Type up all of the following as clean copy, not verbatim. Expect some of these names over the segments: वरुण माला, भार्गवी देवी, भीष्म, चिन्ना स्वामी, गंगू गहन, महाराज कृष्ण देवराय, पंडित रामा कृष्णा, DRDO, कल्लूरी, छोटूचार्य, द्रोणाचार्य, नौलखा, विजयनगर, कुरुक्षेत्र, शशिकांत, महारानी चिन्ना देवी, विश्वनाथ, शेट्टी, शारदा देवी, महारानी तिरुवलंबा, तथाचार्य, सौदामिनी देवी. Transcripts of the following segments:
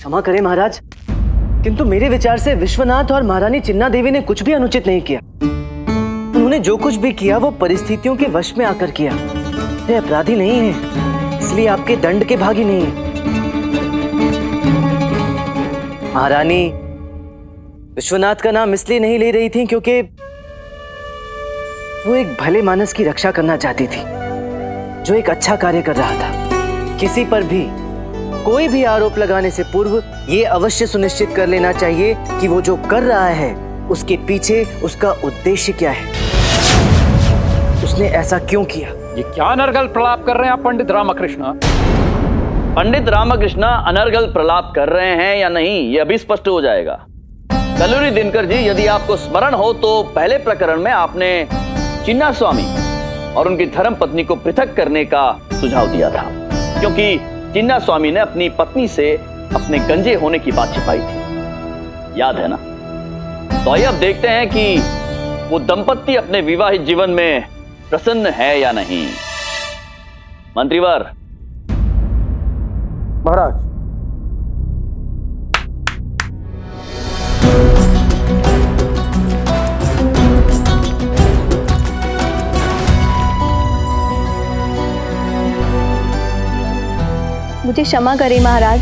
क्षमा करें महाराज, किंतु मेरे विचार से विश्वनाथ और महारानी चिन्ना देवी ने कुछ भी अनुचित नहीं किया। उन्होंने जो कुछ भी किया वो परिस्थितियों के वश में आकर किया। वे अपराधी नहीं है, इसलिए आपके दंड के भागी नहीं है। महारानी विश्वनाथ का नाम इसलिए नहीं ले रही थी क्योंकि वो एक भले मानस की रक्षा करना चाहती थी जो एक अच्छा कार्य कर रहा था। किसी पर भी कोई भी आरोप लगाने से पूर्व ये अवश्य सुनिश्चित कर लेना चाहिए कि वो जो कर रहा है उसके पीछे उसका उद्देश्य क्या है, उसने ऐसा क्यों किया। ये क्या अनर्गल प्रलाप कर रहे हैं आप पंडित रामा कृष्णा? पंडित रामा कृष्णा अनर्गल प्रलाप कर रहे हैं या नहीं ये अभी स्पष्ट हो जाएगा। कल्लूरी दिनकर जी, यदि आपको स्मरण हो तो पहले प्रकरण में आपने चिन्ना स्वामी और उनकी धर्म पत्नी को पृथक करने का सुझाव दिया था क्योंकि चिन्ना स्वामी ने अपनी पत्नी से अपने गंजे होने की बात छिपाई थी, याद है ना? तो आइए अब देखते हैं कि वो दंपत्ति अपने विवाहित जीवन में प्रसन्न है या नहीं। मंत्रीवर। महाराज। मुझे क्षमा करें महाराज,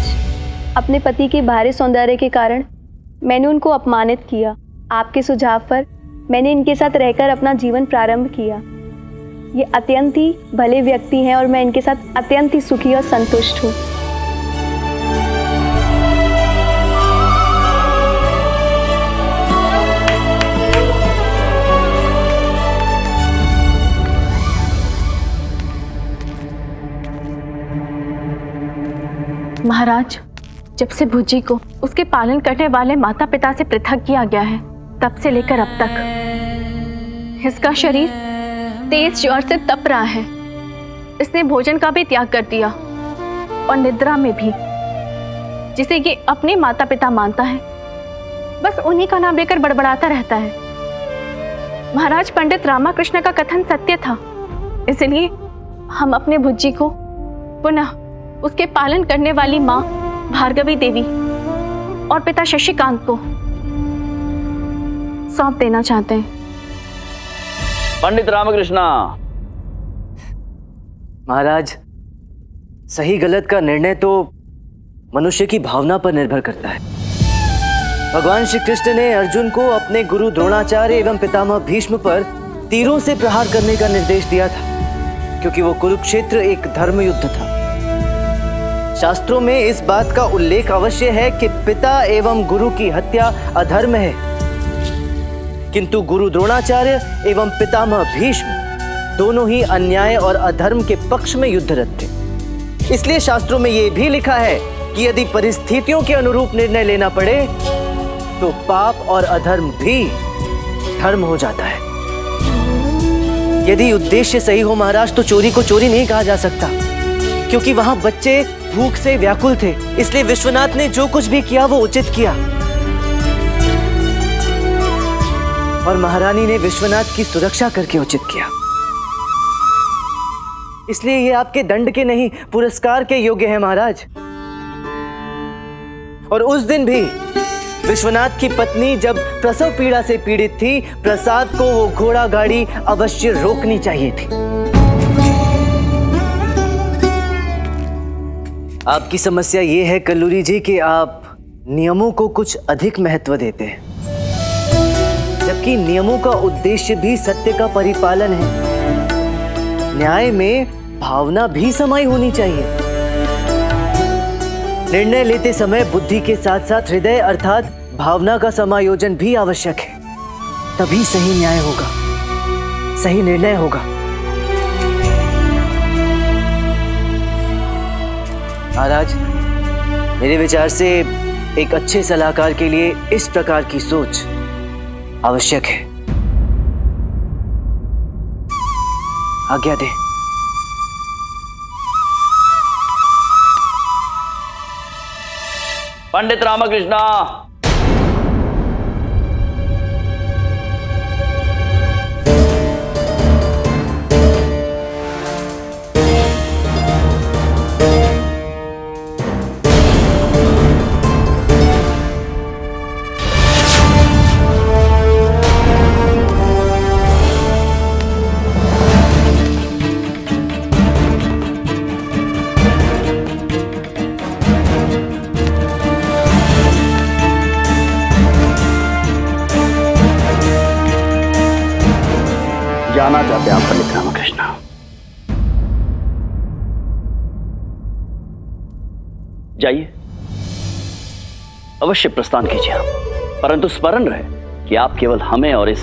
अपने पति के भारी सौंदर्य के कारण मैंने उनको अपमानित किया। आपके सुझाव पर मैंने इनके साथ रहकर अपना जीवन प्रारंभ किया। ये अत्यंत ही भले व्यक्ति हैं और मैं इनके साथ अत्यंत ही सुखी और संतुष्ट हूँ। महाराज, जब से भुजी को उसके पालन करने वाले माता पिता से पृथक किया गया है तब से लेकर अब तक इसका शरीर तेज ज्वर से तप रहा है। इसने भोजन का भी त्याग कर दिया और निद्रा में भी। जिसे ये अपने माता पिता मानता है बस उन्हीं का नाम लेकर बड़बड़ाता रहता है। महाराज, पंडित रामा कृष्ण का कथन सत्य था, इसलिए हम अपने भुजी को पुनः उसके पालन करने वाली माँ भार्गवी देवी और पिता शशिकांत को सौंप देना चाहते हैं। पंडित रामकृष्णा। महाराज, सही गलत का निर्णय तो मनुष्य की भावना पर निर्भर करता है। भगवान श्री कृष्ण ने अर्जुन को अपने गुरु द्रोणाचार्य एवं पितामह भीष्म पर तीरों से प्रहार करने का निर्देश दिया था क्योंकि वो कुरुक्षेत्र एक धर्म युद्ध था। शास्त्रों में इस बात का उल्लेख अवश्य है कि पिता एवं गुरु की हत्या अधर्म है, किंतु गुरु द्रोणाचार्य एवं पितामह भीष्म दोनों ही अन्याय और अधर्म के पक्ष में युद्धरत थे। इसलिए शास्त्रों में यह भी लिखा है कि यदि परिस्थितियों के अनुरूप निर्णय लेना पड़े तो पाप और अधर्म भी धर्म हो जाता है। यदि उद्देश्य सही हो महाराज तो चोरी को चोरी नहीं कहा जा सकता क्योंकि वहां बच्चे भूख से व्याकुल थे। इसलिए विश्वनाथ ने जो कुछ भी किया वो उचित किया और महारानी ने विश्वनाथ की सुरक्षा करके उचित किया। इसलिए ये आपके दंड के नहीं पुरस्कार के योग्य हैं महाराज। और उस दिन भी विश्वनाथ की पत्नी जब प्रसव पीड़ा से पीड़ित थी, प्रसाद को वो घोड़ा गाड़ी अवश्य रोकनी चाहिए थी। आपकी समस्या ये है कल्लूरी जी कि आप नियमों को कुछ अधिक महत्व देते हैं जबकि नियमों का उद्देश्य भी सत्य का परिपालन है। न्याय में भावना भी समाई होनी चाहिए। निर्णय लेते समय बुद्धि के साथ साथ हृदय अर्थात भावना का समायोजन भी आवश्यक है, तभी सही न्याय होगा, सही निर्णय होगा। महाराज, मेरे विचार से एक अच्छे सलाहकार के लिए इस प्रकार की सोच आवश्यक है। आज्ञा दें। पंडित रामकृष्णा। बताना चाहते हैं आप पंडित रामा कृष्णा? जाइए, अवश्य प्रस्थान कीजिए आप, परंतु स्मरण रहे कि आप केवल हमें और इस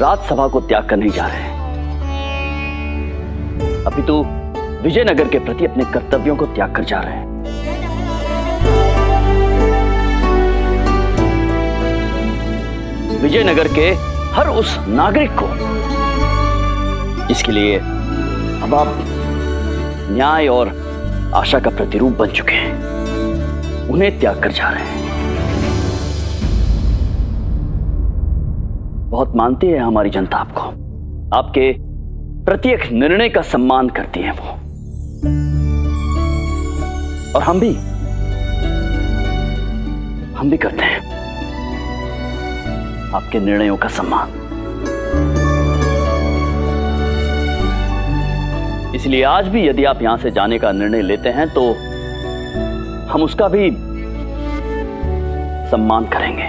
राजसभा को त्याग कर नहीं जा रहे हैं, अभी तो विजयनगर के प्रति अपने कर्तव्यों को त्याग कर जा रहे हैं। विजयनगर के हर उस नागरिक को जिसके लिए अब आप न्याय और आशा का प्रतिरूप बन चुके हैं, उन्हें त्याग कर जा रहे हैं। बहुत मानती है हमारी जनता आपको, आपके प्रत्येक निर्णय का सम्मान करती है वो, और हम भी करते हैं आपके निर्णयों का सम्मान। इसलिए आज भी यदि आप यहां से जाने का निर्णय लेते हैं तो हम उसका भी सम्मान करेंगे।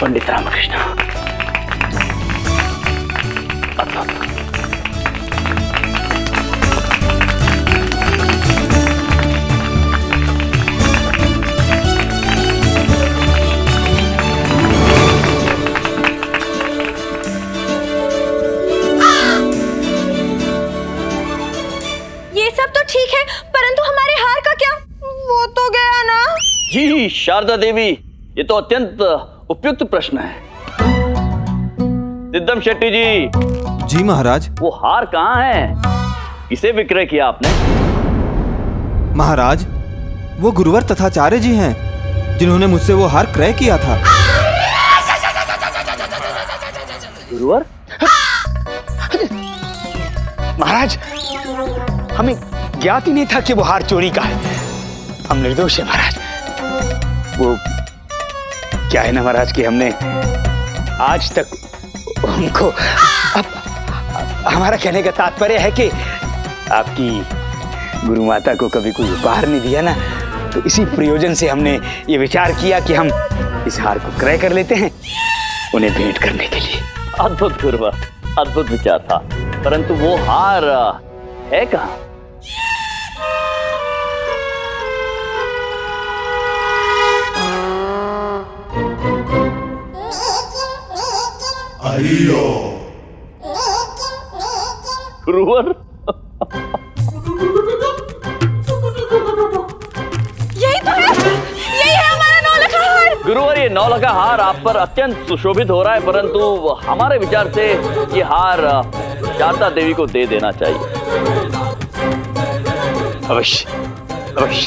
पंडित रामा कृष्णा, ये सब तो ठीक है, परंतु हमारे हार का क्या? वो तो गया ना। जी शारदा देवी, ये तो अत्यंत उपयुक्त प्रश्न है। दिद्दम शेट्टी जी। जी महाराज। वो हार कहाँ है? किसे विक्रय किया आपने? महाराज, वो गुरुवर तथाचार्य जी हैं, जिन्होंने मुझसे वो हार क्रय किया था। गुरुवर? महाराज, हमें ज्ञात ही नहीं था कि वो हार चोरी का है। हम निर्दोष हैं महाराज। वो क्या है ना महाराज कि हमने आज तक उनको, अब हमारा कहने का तात्पर्य है कि आपकी गुरु माता को कभी कोई उपहार नहीं दिया ना, तो इसी प्रयोजन से हमने ये विचार किया कि हम इस हार को क्रय कर लेते हैं उन्हें भेंट करने के लिए। अद्भुत गुरुवर, अद्भुत विचार था, परंतु वो हार है कहाँ? गुरुवर, यही है हमारा नौलखा हार। गुरुवर, ये नौलखा हार आप पर अत्यंत सुशोभित हो रहा है, परंतु हमारे विचार से ये हार शारदा देवी को दे देना चाहिए। अवश्य अवश्य।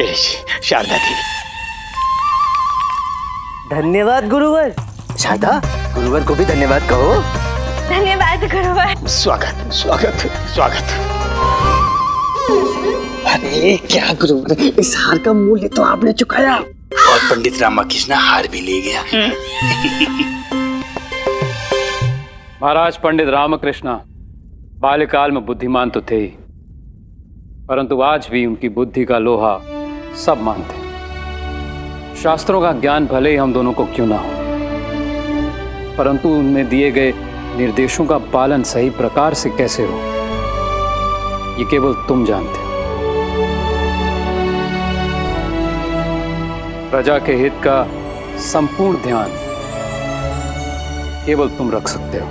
ये शारदा देवी। धन्यवाद गुरुवर। शारदा, गुरुवर को भी धन्यवाद कहो। धन्यवाद गुरुवर। स्वागत स्वागत स्वागत। अरे क्या गुरुवर, इस हार का मूल्य तो आपने चुकाया, और पंडित रामा कृष्णा हार भी ले गया। महाराज, पंडित रामा कृष्णा बाल्यकाल में बुद्धिमान तो थे ही, परंतु आज भी उनकी बुद्धि का लोहा सब मानते। शास्त्रों का ज्ञान भले ही हम दोनों को क्यों ना हो, परंतु उनमें दिए गए निर्देशों का पालन सही प्रकार से कैसे हो, ये केवल तुम जानते हो। प्रजा के हित का संपूर्ण ध्यान केवल तुम रख सकते हो।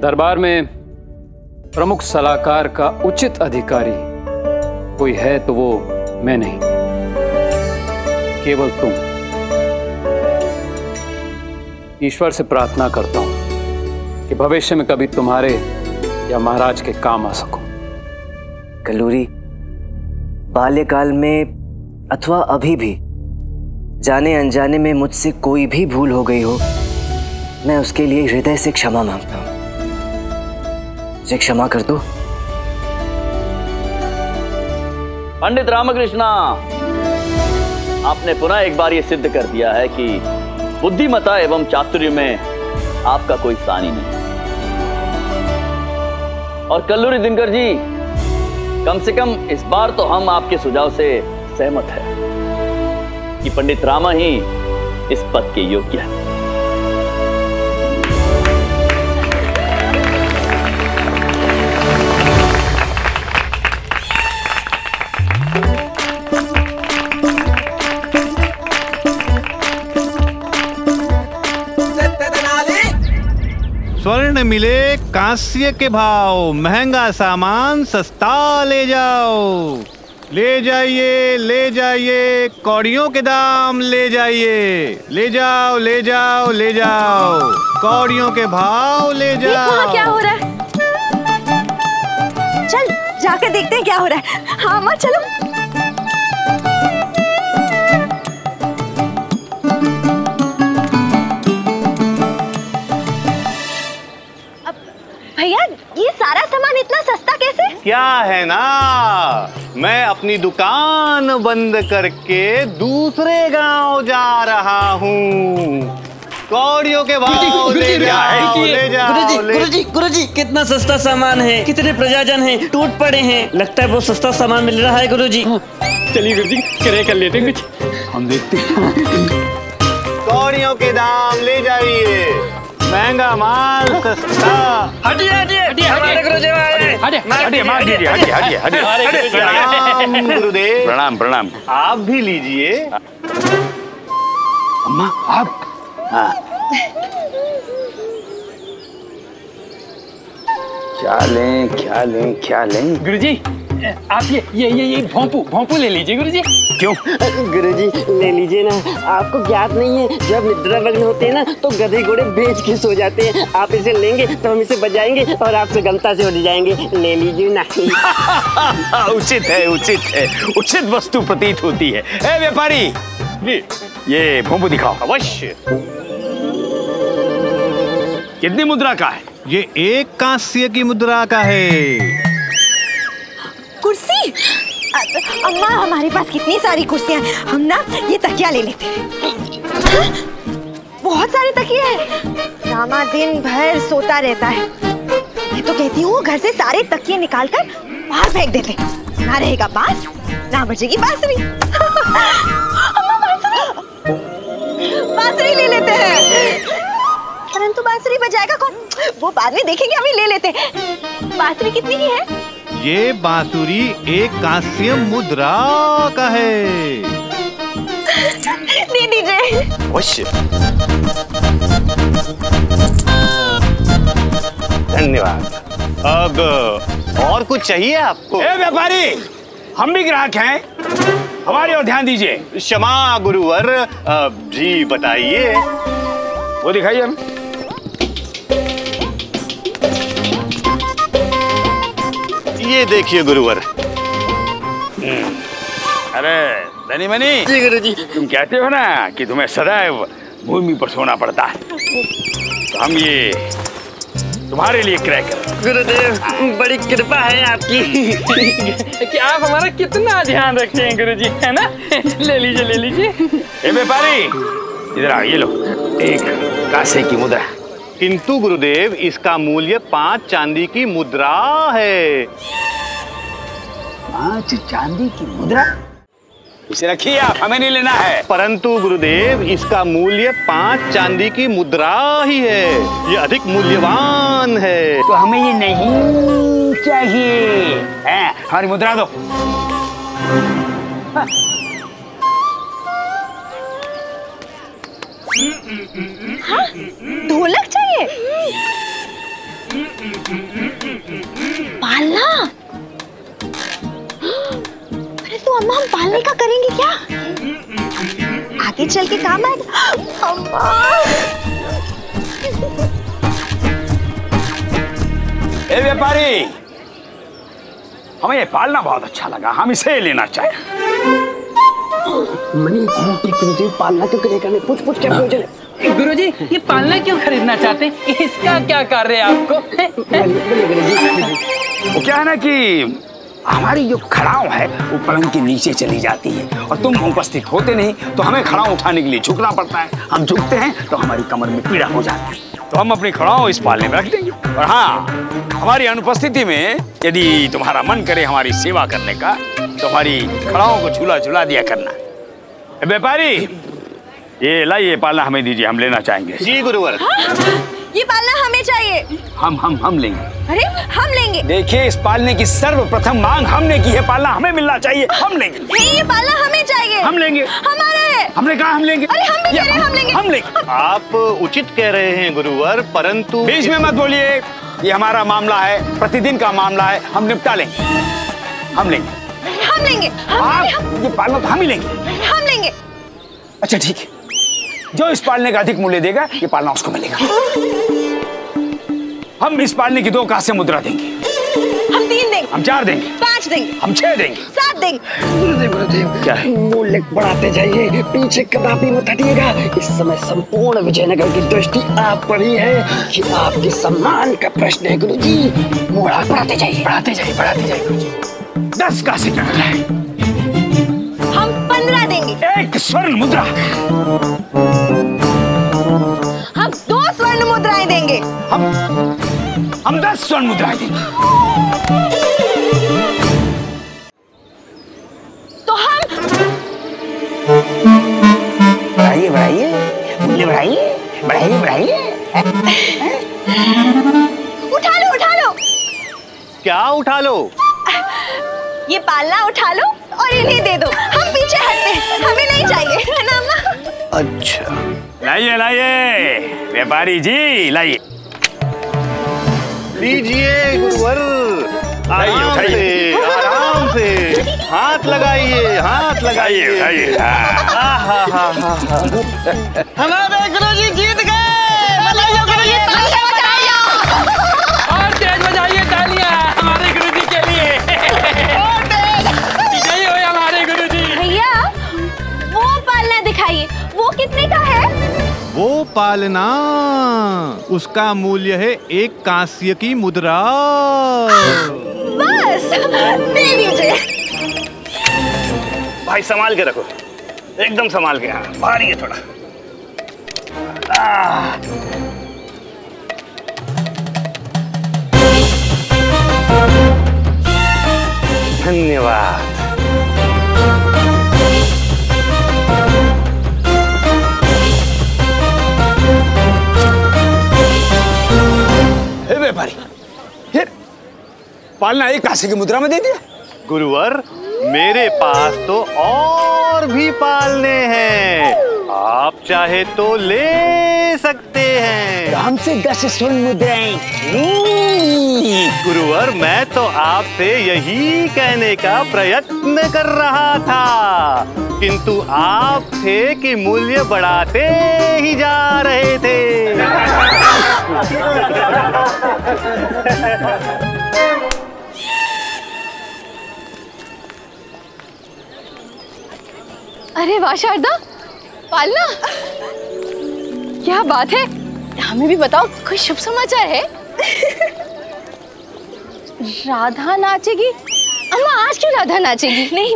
दरबार में प्रमुख सलाहकार का उचित अधिकारी कोई है तो वो मैं नहीं, केवल तुम। ईश्वर से प्रार्थना करता हूं कि भविष्य में कभी तुम्हारे या महाराज के काम आ सकूं। कल्लूरी, बाल्यकाल में अथवा अभी भी जाने अनजाने में मुझसे कोई भी भूल हो गई हो, मैं उसके लिए हृदय से क्षमा मांगता हूं। मुझे क्षमा कर दो। पंडित रामा कृष्णा, आपने पुनः एक बार ये सिद्ध कर दिया है कि बुद्धिमता एवं चातुर्य में आपका कोई सानी नहीं। और कल्लूरी दिनकर जी, कम से कम इस बार तो हम आपके सुझाव से सहमत हैं कि पंडित रामा ही इस पद के योग्य है। स्वर्ण मिले कांस्य के भाव, महंगा सामान सस्ता ले जाओ। ले जाइए कौड़ियों के दाम, ले जाइए, ले जाओ कौड़ियों के भाव ले जाओ। वहाँ क्या हो रहा है? चल जाकर देखते हैं क्या हो रहा है। हाँ माँ चलो। अब भैया ये सारा सामान इतना सस्ता कैसे? क्या है ना, मैं अपनी दुकान बंद करके दूसरे गांव जा रहा हूँ। कौड़ियों के भाव ले जाओ, गुरुजी गुरुजी कितना सस्ता सामान है, कितने प्रजाजन हैं, टूट पड़े हैं। लगता है वो सस्ता सामान मिल रहा है गुरुजी। चलिए गुरुजी क्रय कर लेते हैं कुछ। हम देखते हैं। कौड़ियों के दाम ले जाइए, महंगा माल सस्ता। हटिए हटिए हटिए हमारे गुरुदेव आए। हटिए हटिए मार दीजिए, हटिए हटिए हटिए हमारे गुरुदेव। गुरुदेव प्रणाम प्रणाम। आप भी लीजिए। अम्मा आप। हाँ क्या लें क्या लें क्या लें? गुरुजी आप ये भोंपू ले लीजिए गुरुजी। क्यों? गुरुजी ले लीजिए ना, आपको ज्ञात नहीं है जब निद्रा भग्न होते हैं ना तो गधे घोड़े बेच के सो जाते हैं। आप इसे लेंगे तो हम इसे बजाएंगे और आपसे गलता से हो जाएंगे। ले लीजिए ना। उचित है उचित है, उचित वस्तु प्रतीत होती है। ए व्यापारी जी, ये भोंपू दिखाओ। अवश्य। कितनी मुद्रा का है ये? 1 कांस्य की मुद्रा का है। कुर्सी? अम्मा हमारे पास कितनी सारी कुर्सियां हैं, हम ना ये तकिया ले लेते हैं। बहुत सारे तकिए हैं। रामा दिन भर सोता रहता है। मैं तो कहती हूँ घर से सारे तकिए निकाल कर बाहर फेंक देते, ना रहेगा बांस ना बचेगी बांसुरी। अम्मा बांसुरी ले लेते हैं। परंतु बांसुरी बजाएगा कौन? वो बाद में देखेंगे, अभी ले लेते हैं। बांसुरी कितनी की है? ये बांसुरी 1 कांस्य मुद्रा का है। दे दीजिए। अवश्य। धन्यवाद। अब और कुछ चाहिए आपको? ए व्यापारी, हम भी ग्राहक हैं, हमारे और ध्यान दीजिए। क्षमा गुरुवर। जी बताइए। वो दिखाइए हम। ये देखिए गुरुवर। अरे धनी मनी। जी गुरुजी। तुम कहते हो ना कि तुम्हें सदैव भूमि पर सोना पड़ता है, तो हम ये तुम्हारे लिए क्रय करें। गुरुदेव बड़ी कृपा है आपकी कि आप हमारा कितना ध्यान रखते हैं गुरुजी, है ना। ले लीजिए ले लीजिए। ए व्यापारी इधर आओ, ये लो 1 कांसे की मुद्रा। किंतु गुरुदेव इसका मूल्य 5 चांदी की मुद्रा है। 5 चांदी की मुद्रा? इसे रखिए आप, हमें नहीं लेना है। परंतु गुरुदेव इसका मूल्य 5 चांदी की मुद्रा ही है, ये अधिक मूल्यवान है। तो हमें ये नहीं चाहिए। हमारी मुद्रा दो। हाँ, ढोलक चाहिए, पालना। अरे तो अम्मा, हम पालने का करेंगे क्या? आगे चल के काम आएगा। ए व्यापारी, हमें ये पालना बहुत अच्छा लगा, हम इसे लेना चाहिए। मनी, गुरुजी पालना क्यों खरीदना है? पूछ पूछ क्या चले। गुरुजी, ये पालना क्यों खरीदना चाहते हैं? इसका क्या कार्य है आपको? वो क्या है ना कि हमारी जो खड़ाओं है वो पलंग के नीचे चली जाती है और तुम उपस्थित होते नहीं तो हमें खड़ाओं उठाने के लिए झुकना पड़ता है। हम झुकते हैं तो हमारी कमर में पीड़ा हो जाती है, तो हम अपनी खड़ाओं इस पालने में रख देंगे। और हाँ, हमारी अनुपस्थिति में यदि तुम्हारा मन करे हमारी सेवा करने का, तुम्हारी खड़ाओं को झूला झूला दिया करना। व्यापारी, ये लाइए, पालना हमें दीजिए, हम लेना चाहेंगे। जी गुरुवर। ये पालना हमें चाहिए। हम लेंगे। अरे हम लेंगे। देखिए, इस पालने की सर्वप्रथम मांग हमने की है, पालना हमें मिलना चाहिए, हम लेंगे। ये पालना हमें चाहिए, हम लेंगे, हमारा है। हमने कहा हम लेंगे। अरे हम भी कह रहे हैं, हम लेंगे, हम लेंगे। आप उचित कह रहे हैं गुरुवर, परंतु बीच में मत बोलिए। ये हमारा मामला है, प्रतिदिन का मामला है, हम निपटा लेंगे, हम लेंगे, हम लेंगे। आप ये पालना तो हम ही लेंगे, हम लेंगे। अच्छा ठीक है, जो इस पालने का अधिक मूल्य देगा ये पालना उसको मिलेगा। हम इस पालने की 2 कांस्य मुद्रा देंगे। हम 3 देंगे, हम 4 देंगे, 5 देंगे, हम 6 देंगे, 7 देंगे। क्या है? मूल्य बढ़ाते जाइए, पीछे कदापि मत हटिएगा। इस समय संपूर्ण विजयनगर की दृष्टि आप पर ही है कि आपके सम्मान का प्रश्न है गुरु जी। मूल्य बढ़ाते जाइए, बढ़ाते जाइए, बढ़ाते जाइए गुरु जी। 10 कांस्य मुद्रा है, हम 15 देंगे। 1 स्वर्ण मुद्रा, हम 2 स्वर्ण मुद्राएं देंगे। हम 10 स्वर्ण मुद्राएं देंगे। तो हम बढ़ाइए, बढ़ाइए, मूल्य बढ़ाइए, बढ़ाइए, बढ़ाइए। उठा लो, उठा लो। क्या उठा लो? ये पालना उठा लो और इन्हें दे दो, हम पीछे हटते हैं, हमें नहीं चाहिए, है ना अम्मा? अच्छा, लाइए लाइए व्यापारी जी, लाइए, लीजिए गुरुवर। आराम से हाथ लगाइए, हाथ लगाइए, लगाइए। हमारे गुरुजी जीत गए। और तेज बजाइए तालियां हमारे गुरुजी के लिए। वो कितने का है? वो पालना, उसका मूल्य है 1 कांस्य की मुद्रा। बस दे दीजिए। भाई संभाल के रखो, एकदम संभाल के। हाँ, भारी है थोड़ा। धन्यवाद। फिर पालना 1 कांसे की मुद्रा में दे दिया। गुरुवर, मेरे पास तो और भी पालने हैं, आप चाहे तो ले सकते हैं। हमसे 10 स्वर्ण मुद्राएं। गुरुवर, मैं तो आपसे यही कहने का प्रयत्न कर रहा था, किंतु आप थे कि मूल्य बढ़ाते ही जा रहे थे। अरे वाह शारदा, पालना, क्या बात है, हमें भी बताओ, कोई शुभ समाचार है? राधा नाचेगी? अम्मा आज क्यों राधा नाचेगी? नहीं,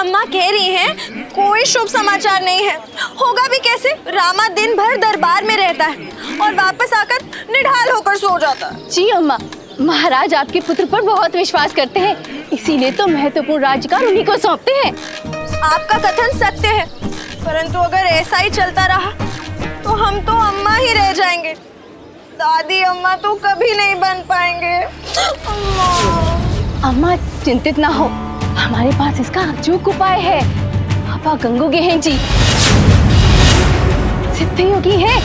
अम्मा कह रही हैं कोई शुभ समाचार नहीं है। होगा भी कैसे? रामा दिन भर दरबार में रहता है और वापस आकर निढाल होकर सो जाता है। जी अम्मा, महाराज आपके पुत्र पर बहुत विश्वास करते हैं, इसीलिए तो महत्वपूर्ण राजकाज उन्हीं को सौंपते हैं। आपका कथन सत्य है, परंतु अगर ऐसा ही चलता रहा तो हम तो अम्मा ही रह जाएंगे, दादी अम्मा तो कभी नहीं बन पाएंगे। अम्मा चिंतित ना हो, हमारे पास इसका अचूक उपाय है। आपा गंगोगे हैं जी, सिद्धि योगी है।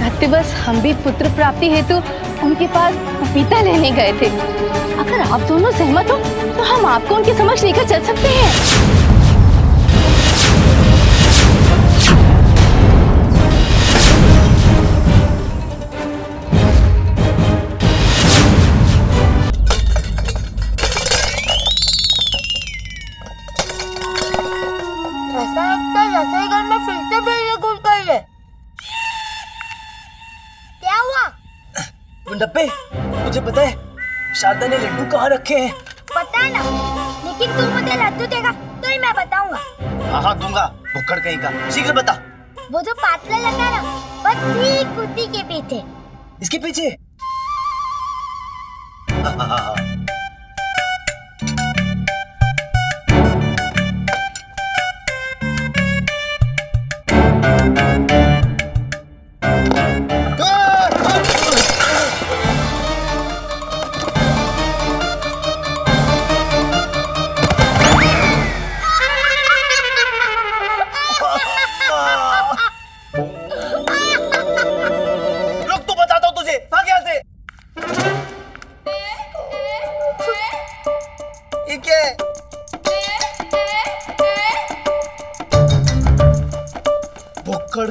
गत दिवस हम भी पुत्र प्राप्ति हेतु उनके पास पपीता लेने गए थे। अगर आप दोनों सहमत हो तो हम आपको उनके समक्ष लेकर चल सकते हैं। डब्बे, मुझे पता है शारदा ने लड्डू कहाँ रखे हैं। पता है ना, लेकिन तुम मुझे लड्डू देगा तो ही मैं बताऊंगा। हाँ दूंगा, भुक्कड़ कहीं का, शीघ्र बता। वो जो पातला लगा ना, वो ठीक कुत्ती के पीछे। इसके पीछे? हाँ।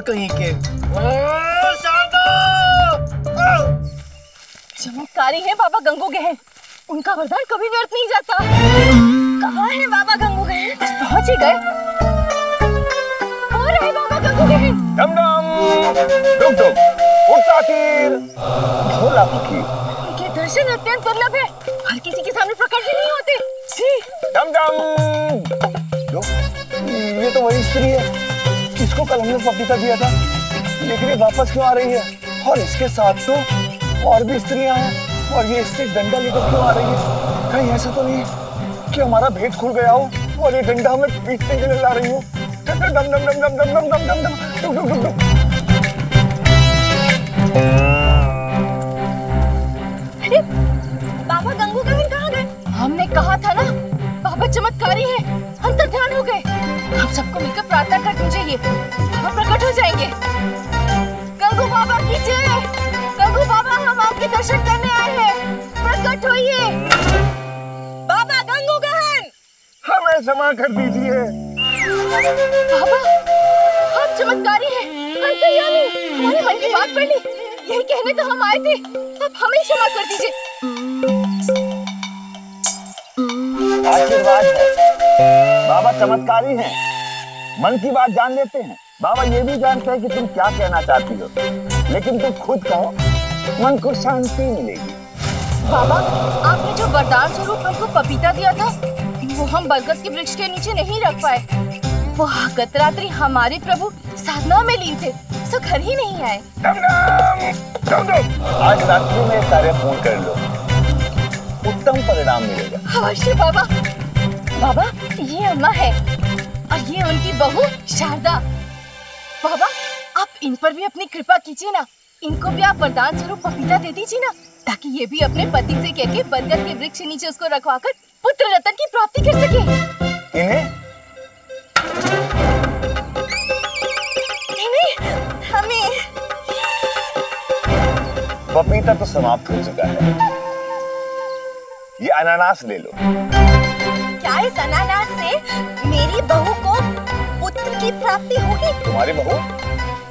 कहीं के चमत्कारी है बाबा गंगू गहन, उनका वरदान कभी व्यर्थ नहीं जाता। कहाँ है बाबा गंगू गहन? पहुंच ही गए। कहाँ रहे बाबा गंगू गहन? डम डम डम डम उठता तीर ढोला फकीर। उनके दर्शन अत्यंत दुर्लभ है, हर किसी के सामने प्रकट भी नहीं होते। डम डम, ये तो वही स्त्री है इसको कल हमने पपीता दिया था, लेकिन ये वापस क्यों आ रही है? और इसके साथ तो और भी स्त्रियां हैं, और ये इससे डंडा लेकर क्यों आ रही है? कहीं ऐसा तो नहीं है कि हमारा भेद खुल गया हो और ये डंडा हमें पीटने के लिए ला रही हो। डम डम डम डम डम डम डम डम डम डम डम डम। अरे बाबा गंगू गहन कहाँ गए? हमने कहा था ना बाबा चमत्कारी है, हम तो ध्यान हो गए। हम सबको मिलकर प्रार्थना करनी चाहिए, हम प्रकट हो जाएंगे। गंगू बाबा की जय। गंगू बाबा, हम आपके दर्शन करने आए हैं, प्रकट होइए। बाबा गंगू गहन, हमें क्षमा कर दीजिए। बाबा आप चमत्कारी हैं, हमारे मन की बात पढ़ ली, यही कहने तो हम आए थे। आप हमें क्षमा कर दीजिए। आशीर्वाद, बाबा चमत्कारी हैं, मन की बात जान लेते हैं। बाबा ये भी जानते हैं कि तुम क्या कहना चाहती हो, लेकिन तुम खुद कहो, मन को शांति मिलेगी। बाबा आपने जो वरदान स्वरूप हमको पपीता दिया था, वो हम बरगद के वृक्ष के नीचे नहीं रख पाए। वो गत रात्रि हमारे प्रभु साधना में लीन थे, सो घर ही नहीं आए। आज रात्रि में कार्य पूर्ण कर लो, उत्तम परिणाम मिलेगा। अवश्य बाबा। बाबा ये अम्मा है और ये उनकी बहू शारदा। बाबा आप इन पर भी अपनी कृपा कीजिए ना, इनको भी आप वरदान स्वरूप पपीता दे दीजिए ना, ताकि ये भी अपने पति से कह के बरगद के वृक्ष नीचे उसको रखवाकर पुत्र रतन की प्राप्ति कर सके। इन्हें हमें पपीता तो समाप्त हो चुका है, ये अनानास ले लो। क्या इस अनानास से मेरी बहू को पुत्र की प्राप्ति होगी? तुम्हारी बहू?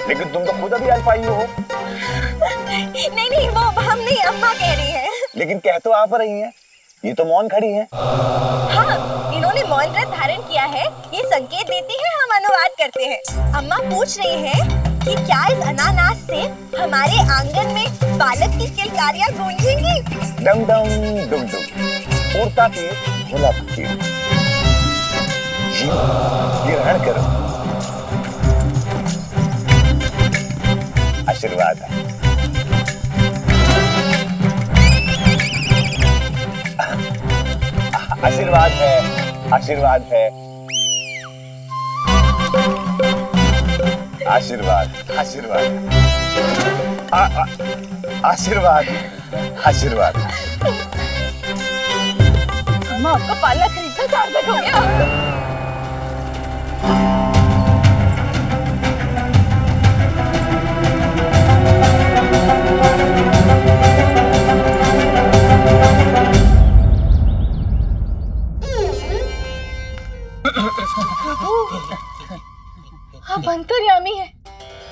लेकिन तुम तो खुद अभी अल्पायु हो। नहीं नहीं, वो हम नहीं, अम्मा कह रही है। लेकिन कह तो आप रही हैं, ये तो मौन खड़ी है। हाँ, इन्होंने मौन व्रत धारण किया है, ये संकेत देती है, हम अनुवाद करते हैं। अम्मा पूछ रही है कि क्या इस अनानास से हमारे आंगन में बालक की किलकारियाँ गूंजेंगी? डम डम डम डम उड़ता तीर भोला फकीर, ग्रहण करो, आशीर्वाद है। आशीर्वाद है, आशीर्वाद है, आशीर्वाद, आशीर्वाद, आशीर्वाद, आशीर्वाद। आपका पाला खरीदना सार्थक हो गया। आप अंतर्यामी हैं,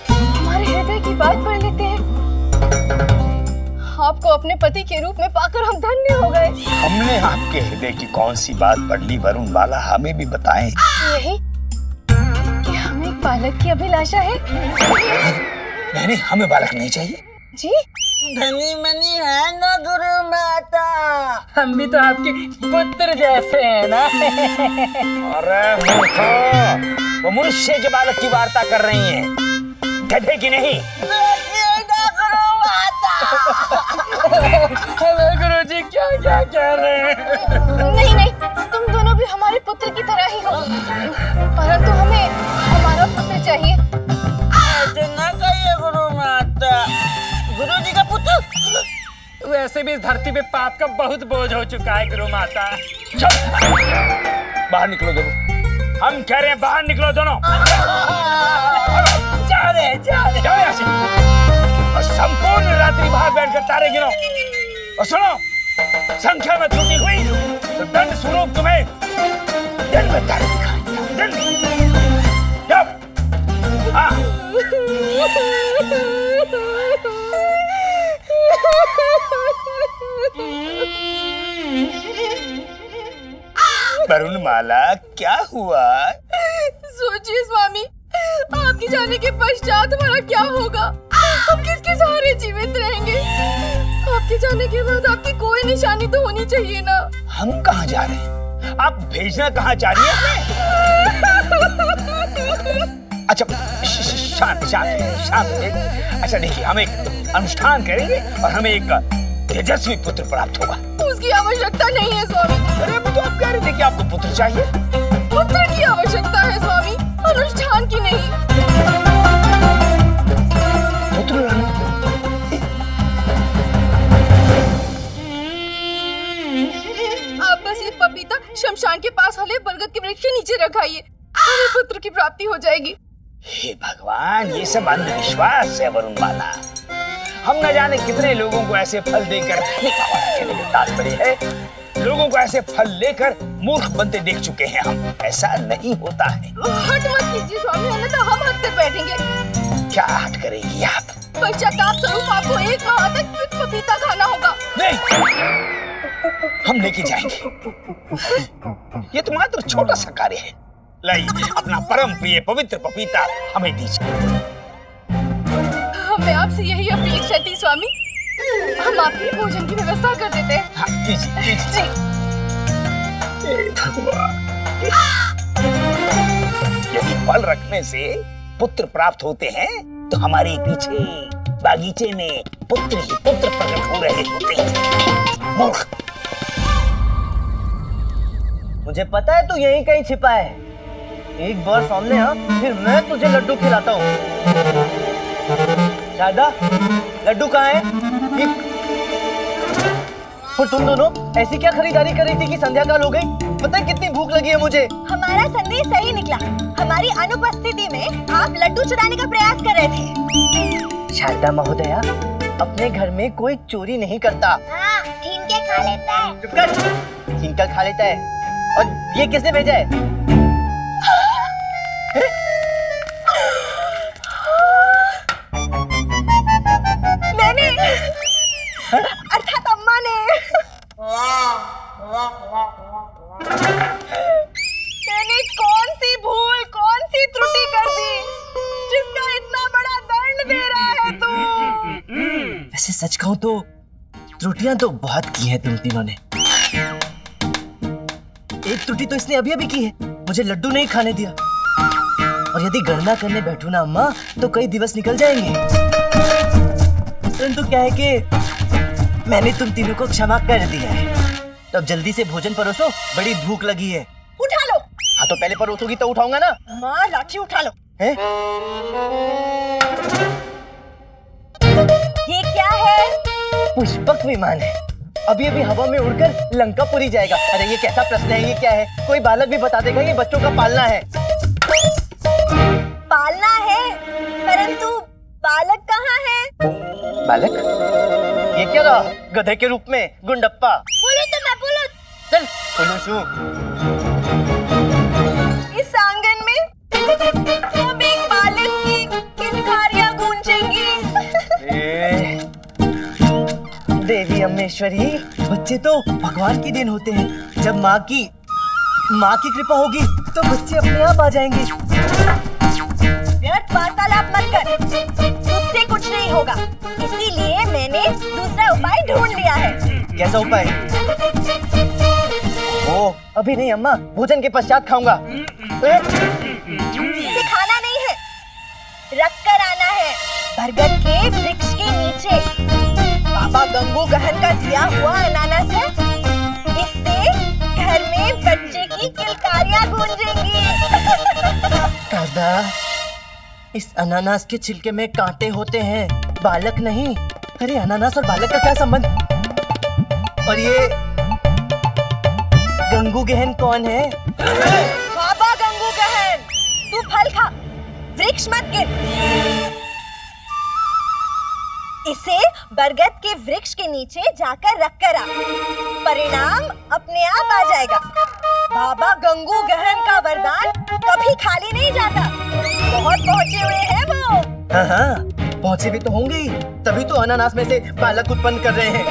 हमारे हृदय की बात पढ़ लेते हैं। आपको अपने पति के रूप में पाकर हम धन्य हो गए। हमने आपके हृदय की कौन सी बात पढ़ ली वरुण माला, हमें भी बताएं। यही कि हमें एक बालक की अभिलाषा है। नहीं, हमें बालक नहीं चाहिए जी। धनी मनी है ना गुरु माता, हम भी तो आपके पुत्र जैसे हैं ना। अरे मूर्खा, वो मनुष्य के बालक की वार्ता कर रही हैं, गधे की नहीं। गुरु माता हेलो गुरु जी, क्या क्या कह रहे हैं। नहीं नहीं, तुम दोनों भी हमारे पुत्र की तरह ही हो, परंतु हमें हमारा पुत्र चाहिए। ऐसे ना कहिए गुरु माता, गुरु जी का पुत्र। वैसे भी इस धरती पे पाप का बहुत बोझ हो चुका है गुरु माता। बाहर निकलो दोनों, हम कह रहे हैं बाहर निकलो दोनों। जाओ यहाँ से, और संपूर्ण रात्रि बाहर बैठकर तारे गिनो। और सुनो, संख्या में त्रुटि हुई तो दंड स्वरूप तुम्हें दिन में तारे दिखाएंगे। वरुण माला, क्या हुआ? सोचिए स्वामी, आपके जाने के पश्चात हमारा क्या होगा? हम किसके सहारे जीवित रहेंगे? आपके जाने के बाद आपकी कोई निशानी तो होनी चाहिए ना। हम कहाँ जा रहे हैं? आप भेजना कहाँ जा रही हैं? अच्छा शांति शांति शांति। अच्छा देखिए, हम एक अनुष्ठान करेंगे और हमें एक तेजस्वी पुत्र प्राप्त होगा। उसकी आवश्यकता नहीं है स्वामी। अरे तो आप कह रहे थे कि आपको पुत्र चाहिए। पुत्र की आवश्यकता है स्वामी, अनुष्ठान की नहीं। पुत्र आप बस ये पपीता शमशान के पास वाले बरगद के वृक्ष के नीचे रखाइए, हमें पुत्र की प्राप्ति हो जाएगी। हे भगवान, ये सब अंधविश्वास है वरुण माला। हम न जाने कितने लोगों को ऐसे फल देकर पड़ी है, लोगों को ऐसे फल लेकर मूर्ख बनते देख चुके हैं हम। ऐसा नहीं होता है। हट मत कीजिए स्वामी, अन्यथा हम हद तक बैठेंगे। क्या हट करेंगी आप? पश्चाताप स्वरूप आपको एक माह तक पपीता खाना होगा। नहीं, हम लेके जाएंगे। ये तो मात्र छोटा सा कार्य है। लाइए अपना परम प्रिय पवित्र पपीता हमें दीजिए। मैं आपसे यही अपेक्षा थी स्वामी, हम आपके भोजन की व्यवस्था कर देते हैं। हाँ, यदि फल रखने से पुत्र प्राप्त होते हैं तो हमारे पीछे बागीचे में पुत्र ही पुत्र प्रकट हो रहे होते हैं। मूर्ख, मुझे पता है तू यही कहीं छिपा है। एक बार सामने आ, फिर मैं तुझे लड्डू खिलाता हूँ। शारदा, लड्डू कहाँ है? और तुम दोनों ऐसी क्या खरीदारी कर रही थी कि संध्या काल हो गई? पता है कितनी भूख लगी है मुझे। हमारा संदेश सही निकला, हमारी अनुपस्थिति में आप लड्डू चुराने का प्रयास कर रहे थे। शारदा महोदया, अपने घर में कोई चोरी नहीं करता। हाँ, ठिनका खा लेता है। चुप कर, ठिनका खा लेता है। और ये किसने भेजा है? अर्थात अम्मा ने। मैंने कौन सी भूल, कौन सी त्रुटि कर दी जिसका इतना बड़ा दंड दे रहा है तू? वैसे सच कहूं तो त्रुटियां तो बहुत की हैं तुम तीनों ने। एक त्रुटि तो इसने अभी की है, मुझे लड्डू नहीं खाने दिया। और यदि गणना करने बैठू ना अम्मा तो कई दिवस निकल जाएंगे। परंतु क्या है कि मैंने तुम तीनों को क्षमा कर दिया है। तो अब जल्दी से भोजन परोसो, बड़ी भूख लगी है। उठा लो। हाँ तो पहले परोसोगी तो उठाऊंगा ना। माँ लाठी उठा लो। है? ये क्या है? पुष्पक विमान है। अभी अभी हवा में उड़कर लंकापुरी जाएगा। अरे ये कैसा प्रश्न है, ये क्या है? कोई बालक भी बता देगा ये बच्चों का पालना है। परंतु बालक कहाँ है? बालक? ये लेके आ रहा गधे के रूप में गुंडप्पा। बोलो तो मैं बोलो। चल बोलो शू। इस आंगन में अब एक बालक की किलकारियां गूंजेंगी। देवी अम्मेश्वरी, बच्चे तो भगवान के देन होते हैं। जब माँ की कृपा होगी तो बच्चे अपने आप आ जाएंगे। व्यर्थ वार्तालाप मत कर, तुझसे कुछ नहीं होगा। इसीलिए मैंने दूसरा उपाय ढूंढ लिया है। कैसा उपाय? ओ, अभी नहीं अम्मा, भोजन के पश्चात खाऊंगा। खाना नहीं है, रख कर आना है बरगद के वृक्ष के नीचे। बाबा गंगू गहन का दिया हुआ अनानास है, इससे घर में बच्चे की किलकारियां गूंजेंगी। दादा, इस अनानास के छिलके में कांटे होते हैं, बालक नहीं। अरे अनानास और बालक का क्या संबंध? और ये गंगू गहन कौन है? बाबा गंगू गहन। तू फल खा, वृक्ष मत गिर। इसे बरगद के वृक्ष के नीचे जाकर रख कर आ, परिणाम अपने आप आ जाएगा। बाबा गंगू गहन का वरदान कभी खाली नहीं जाता। बहुत पहुँचे हुए हैं वो। हाँ, पहुँचे भी तो होंगे, तभी तो अनानास में से बालक उत्पन्न कर रहे हैं।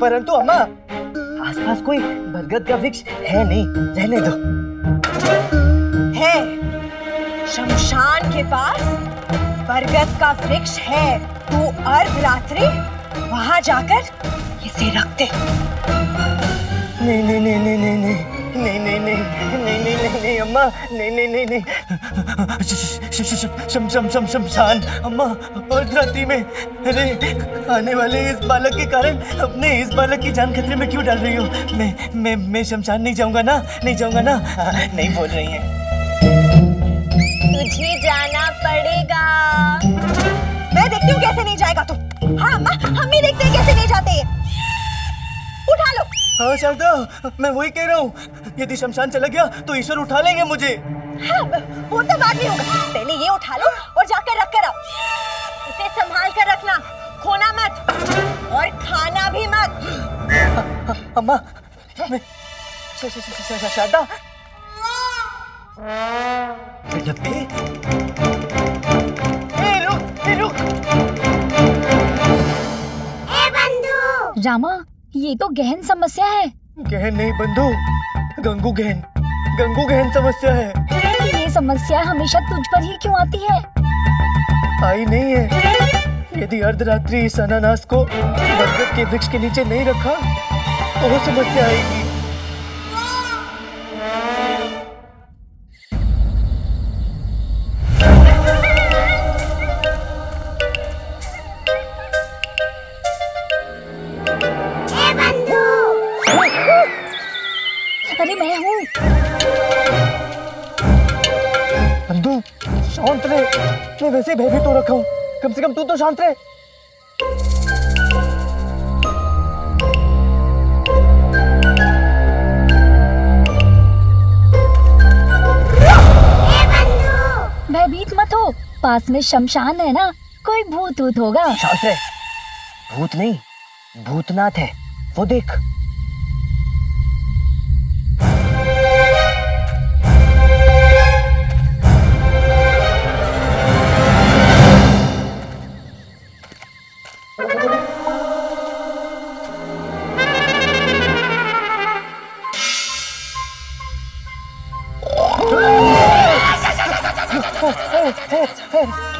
परंतु अम्मा, आसपास कोई बरगद का वृक्ष है नहीं, रहने दो। है, शमशान के पास बरगद का वृक्ष है। तू अर्ध रात्रि वहां जाकर इसे रख दे। नहीं नहीं नहीं नहीं नहीं नहीं नहीं नहीं नहीं नहीं नहीं नहीं अम्मा, नहीं नहीं नहीं नहीं शमशान अम्मा, अर्ध रात्रि में। अरे आने वाले इस बालक के कारण अपने इस बालक की जान खतरे में क्यों डाल रही हो? मैं शमशान नहीं जाऊंगा ना, नहीं जाऊंगा ना। नहीं बोल रही है, तुझे जाना पड़ेगा। मैं देखती हूँ कैसे नहीं जाएगा तू। हाँ माँ, हम भी देखते हैं कैसे नहीं जाते। उठा लो। हाँ शारदा, मैं वही कह रहा हूँ, यदि शमशान चला गया तो ईश्वर उठा लेंगे मुझे। हाँ, वो तो बाद में होगा, पहले ये उठा लो और जाकर रख कर आओ। इसे संभाल कर रखना, खोना मत और खाना भी मत। अम्मा, शारदा लड़के, रुक। ए बंधु। रामा, ये तो गहन समस्या है। गहन नहीं बंधु, गंगू गहन समस्या है। ये समस्या हमेशा तुझ पर ही क्यों आती है? आई नहीं है। यदि अर्धरात्रि इस अनानास को बरगद के वृक्ष के नीचे नहीं रखा तो वो समस्या आएगी। मैं वैसे भयभीत हो रखा हूँ, कम से कम तू तो शांत रहे। भयभीत मत हो, पास में शमशान है ना, कोई भूत भूत होगा। शांत रहे। भूत नहीं, भूतनाथ है, वो देख।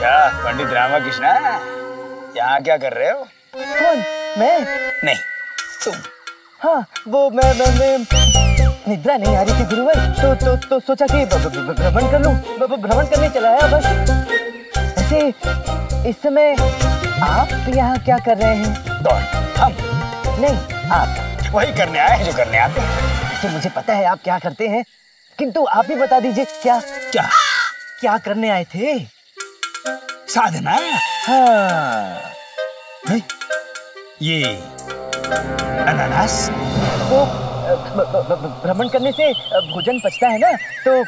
क्या पंडित रामा कृष्णा, यहाँ क्या कर रहे हो? कौन? मैं नहीं, तुम। हाँ, वो मैं निद्रा नहीं आ रही थी गुरुवर, तो सोचा कि भ्रमण कर लूं। भ्रमण करने चला आया बस। ऐसे इस समय आप यहाँ क्या कर रहे हैं? कौन? हम? नहीं, आप। वही करने आए हैं जो करने आते हैं। ऐसे मुझे पता है आप क्या करते हैं, किंतु आप भी बता दीजिए क्या करने आए थे? साधना। हाँ, ये अनानास। वो भ्रमण करने से भोजन पचता है ना, तो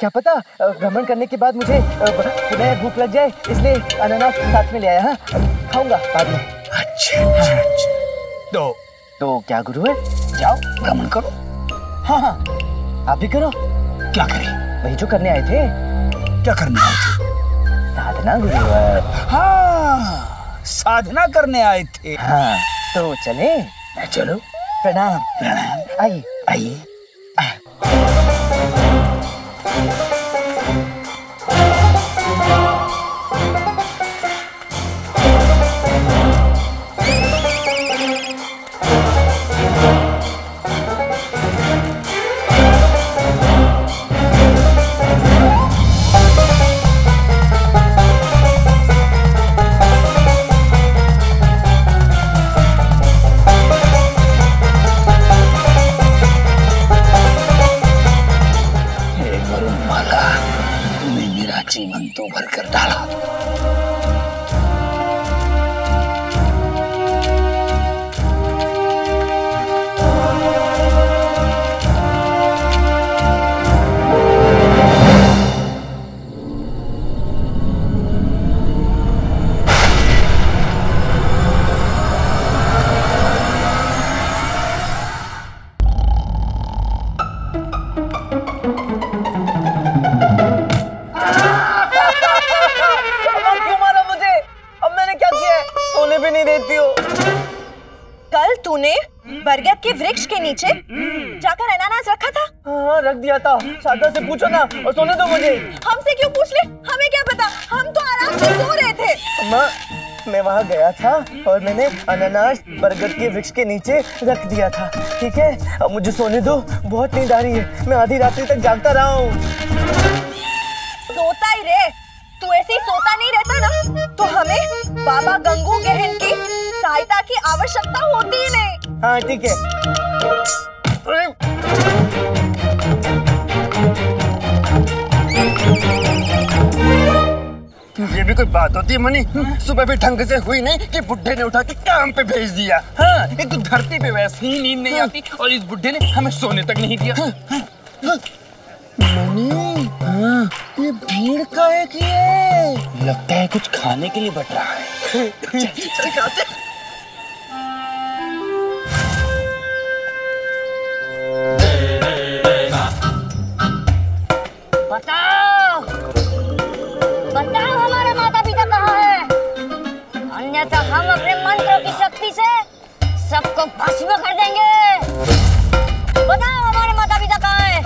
क्या पता भ्रमण करने के बाद मुझे पुनः भूख लग जाए, इसलिए अनानास साथ में ले आया। खाऊंगा बाद में। अच्छा। तो क्या गुरु है, जाओ भ्रमण करो। हाँ, आप भी करो। क्या करें? वही जो करने आए थे। क्या करने आए थे? साधना गुरुवर। हाँ, साधना करने आए थे। हाँ, तो चले। चलो। प्रणाम। आइए आइए। जाकर अनानास रखा था? हाँ, रख दिया था। शारदा से पूछो ना और सोने दो मुझे। हमसे क्यों पूछ ले? हमें क्या पता, हम तो आराम से सो रहे थे। अम्मा, मैं वहाँ गया था और मैंने अनानास बरगद के वृक्ष के नीचे रख दिया था। ठीक है, अब मुझे सोने दो, बहुत नींद आ रही है। मैं आधी रात्रि तक जागता रहा हूँ। सोता ही रहे तू, ऐसे ही सोता नहीं रहता ना तो हमें बाबा गंगू गहन की सहायता की आवश्यकता होती ही नहीं। हाँ ठीक है। ये भी कोई बात होती है मनी, सुबह भी ढंग से हुई नहीं कि बुड्ढे ने उठा के काम पे भेज दिया। हाँ, एक तो धरती पे वैसे ही नींद नहीं आती और इस बुड्ढे ने हमें सोने तक नहीं दिया। मनी, हाँ, ये भीड़ काहे की है? लगता है कुछ खाने के लिए बट रहा है। चल खाते। बताओ, बताओ हमारे माता पिता कहाँ हैं? अन्यथा हम अपने मंत्रों की शक्ति से सबको भस्म कर देंगे। बताओ हमारे माता पिता कहाँ हैं?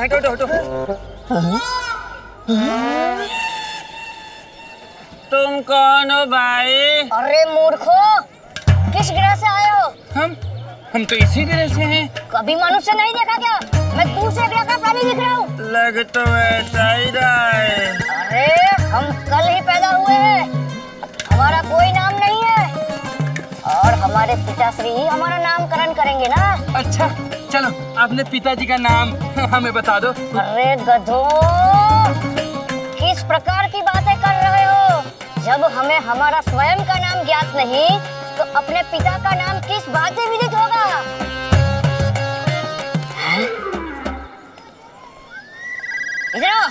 हटो। तुम कौन हो भाई? अरे मूर्खो, किस ग्रह से आए हो? हम तो इसी ग्रह से हैं। कभी मनुष्य नहीं देखा क्या? मैं दूसरे ग्रह का प्राणी दिख रहा हूँ। लग तो ऐसा ही रहा है। अरे हम कल ही पैदा हुए हैं, हमारा कोई नाम नहीं है और हमारे पिताश्री ही हमारा नामकरण करेंगे ना। अच्छा चलो, आपने पिताजी का नाम हमें बता दो। अरे गधो, किस प्रकार की बातें कर रहे हो? जब हमें हमारा स्वयं का नाम ज्ञात नहीं तो अपने पिता का नाम किस बात से विदित होगा? इधर आओ।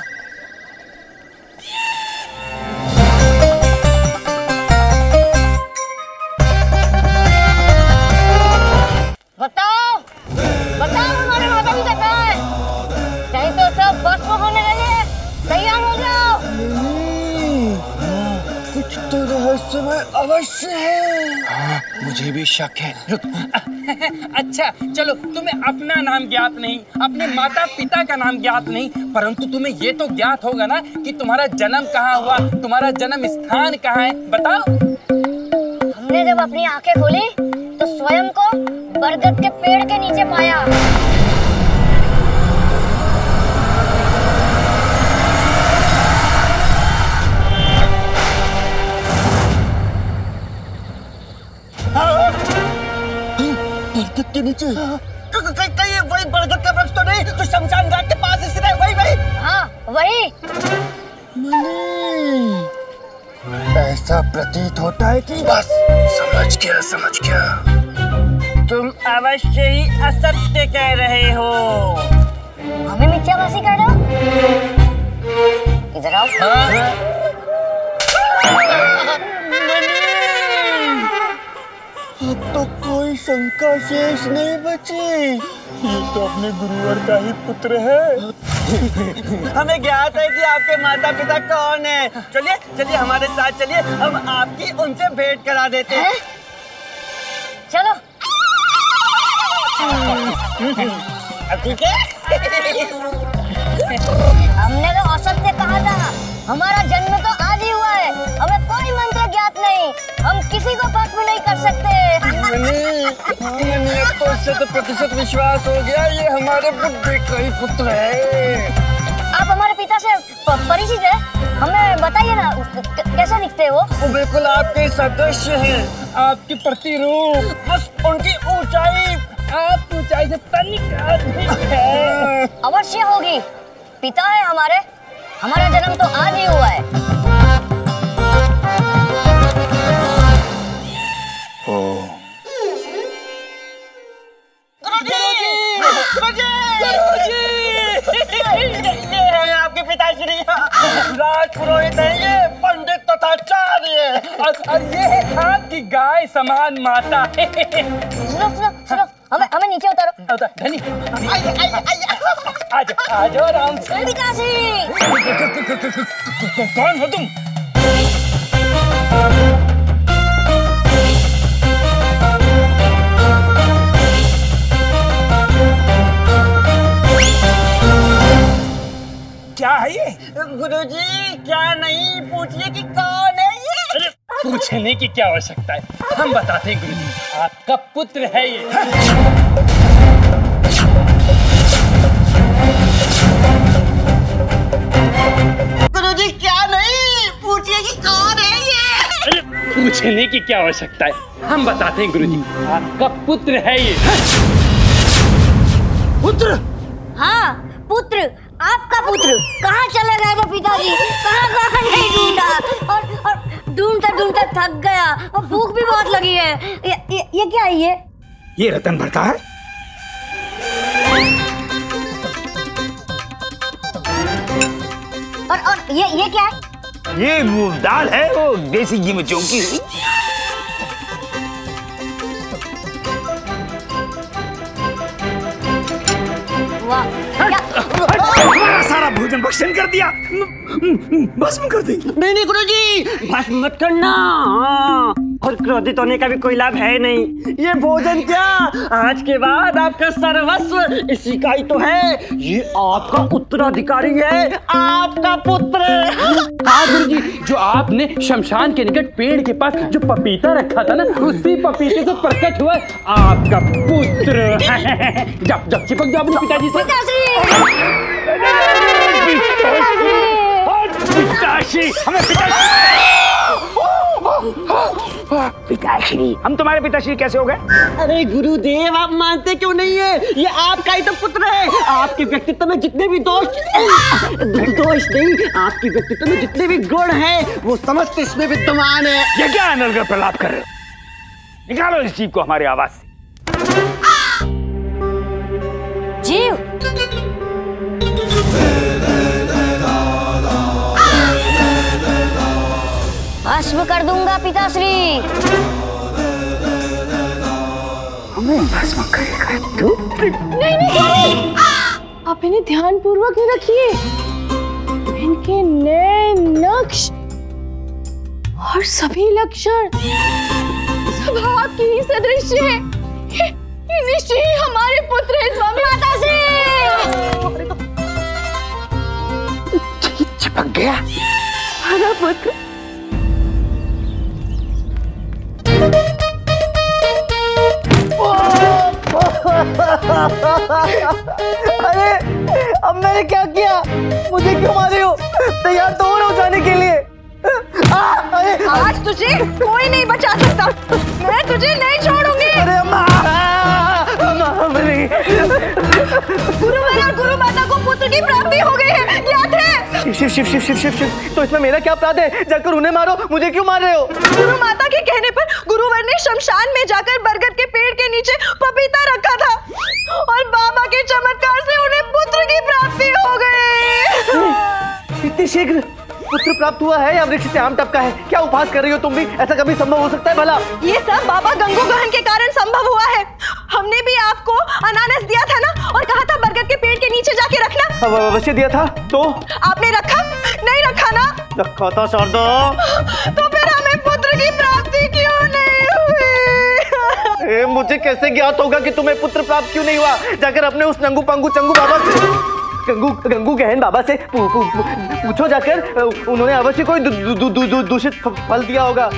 बताओ, बताओ हमारे माता पिता कहाँ हैं? नहीं तो सब बस में होने लगे। तैयार हो जाओ। कुछ तो रहस्यमय अवश्य है। मुझे भी शक है। अच्छा चलो, तुम्हें अपना नाम ज्ञात नहीं, अपने माता पिता का नाम ज्ञात नहीं, परंतु तुम्हें ये तो ज्ञात होगा ना कि तुम्हारा जन्म कहाँ हुआ, तुम्हारा जन्म स्थान कहाँ है। बताओ। हमने जब अपनी आंखें खोली तो स्वयं को बरगद के पेड़ के नीचे पाया। बरगद के नीचे? कहीं वही बरगद का वृक्ष तो नहीं जो शमशान घाट के पास स्थित है? वही? हाँ वही। मनी, ऐसा प्रतीत होता है कि बस समझ गया। तुम अवश्य ही असत्य कह रहे हो। हमें मिथ्यावासी कर रहे हो? इधर आओ। अब तो कोई शंका शेष नहीं बची। ये तो अपने गुरुवर का ही पुत्र है। हमें ज्ञात है कि आपके माता पिता कौन है। चलिए चलिए हमारे साथ चलिए, हम आपकी उनसे भेंट करा देते हैं। चलो ठीक है। हमने तो औसत से कहा था, हमारा जन्म तो आज ही हुआ है, हमें कोई मंत्र ज्ञात नहीं, हम किसी को बात भी नहीं कर सकते। तो 100% विश्वास हो गया, ये हमारे बुद्धि का ही पुत्र है। आप हमारे पिता से परिचित है, हमें बताइए ना कैसे दिखते हैं वो? वो बिल्कुल आपके सदस्य हैं, आपकी प्रतिरूप, बस उनकी ऊंचाई आप ऊंचाई से तनिक अधिक है। अवश्य होगी, पिता है हमारे, हमारा जन्म तो आज ही हुआ है। राजपुरोहित है ये, पंडित तथाचार्य, और ये है आपकी गाय समान माता। सुनो सुनो सुनो, हमें नीचे उतारो। उतार धनी, आज आज आराम से। विकासी कौन हो तुम? क्या है ये? गुरुजी क्या नहीं, पूछिए कि कौन है ये। पूछने की क्या आवश्यकता है, हम बताते हैं गुरुजी, आपका पुत्र है ये। गुरुजी क्या नहीं, पूछिए कि कौन है ये। पूछने की क्या आवश्यकता है, हम बताते हैं गुरुजी, आपका पुत्र है ये। पुत्र? हाँ पुत्र, आपका पुत्र। कहाँ चला गया वो पिताजी, कहाँ नहीं ढूंढा, और ढूंढता थक गया, और भूख भी बहुत लगी है। ये क्या है? ये रतन भरता है। और ये क्या है? ये मूंग दाल है, वो देसी घी में चौंकी हुई। हमारा सारा भोजन भक्षण कर दिया, भस्म कर देंगे। नहीं गुरुजी, भस्म मत करना, और क्रोधित होने का भी कोई लाभ है नहीं। ये भोजन क्या, आज के बाद आपका सर्वस्व इसी का ही तो है, ये आपका उत्तराधिकारी है, आपका पुत्र। हाँ गुरुजी, जो आपने शमशान के निकट पेड़ के पास जो पपीता रखा था ना, उसी पपीते से प्रकट हुआ आपका पुत्र। जब जब चिपक जाओ अपने पिताजी से। पिताश्री, हम तुम्हारे पिताश्री कैसे हो गए? अरे गुरुदेव, आप मानते क्यों नहीं है, ये आपका ही तो पुत्र है। आपके व्यक्तित्व में जितने भी दोष नहीं, आपके व्यक्तित्व में जितने भी गुण हैं, वो समस्त इसमें विद्यमान है। ये क्या अनल का प्रलाप कर रहे हो? निकालो इस जीव को हमारे आवाज से। जीव भस्म कर दूंगा पिताश्री। हमें भस्म करेगा तू? नहीं नहीं, आप इन्हें ध्यान पूर्वक न रखिए, इनके नए नक्श और सभी लक्षण सब आपकी ही सदृश है। ये निश्चय ही हमारे पुत्र हैं स्वामी। माता से चिपक गया हमारा पुत्र। अरे अब मैंने क्या किया, मुझे क्यों मारे हो? तैयार तो हो जाने के लिए। अरे आज तुझे कोई नहीं बचा सकता, मैं तुझे नहीं छोड़ूंगी। अरे गुरु माता को पुत्र की प्राप्ति हो गई है, याद है? शिव शिव शिव शिव शिव शिव, तो इसमें मेरा क्या अपराध है? जाकर उन्हें मारो, मुझे क्यों मार रहे हो? गुरु माता के कहने पर गुरुवर ने शमशान में जाकर बरगद के पेड़ के नीचे पपीता रखा था, और बाबा के चमत्कार से उन्हें पुत्र की प्राप्ति अतिशीघ्र पुत्र प्राप्त हुआ है या वृक्ष से आम टपका है? क्या उपहास कर रही हो तुम भी? ऐसा कभी संभव हो सकता है भला? ये सब बाबा गंगू गहन के कारण संभव हुआ है। हमने भी आपको अनानास दिया था ना, और कहा था बरगद के पेड़ के नीचे जाके रखना। अवश्य दिया था, तो आपने रखा नहीं? रखा ना, रखा था शारदा। तो फिर हमें पुत्र की प्राप्ति क्यों नहीं हुई? मुझे कैसे ज्ञात होगा कि तुम्हें पुत्र प्राप्त क्यों नहीं हुआ? जाकर अपने उस नंगू पंगू चंगू बाबा से, गंगू गहन बाबा से पूछो जाकर, उन्होंने अवश्य कोई दूषित फल दिया होगा।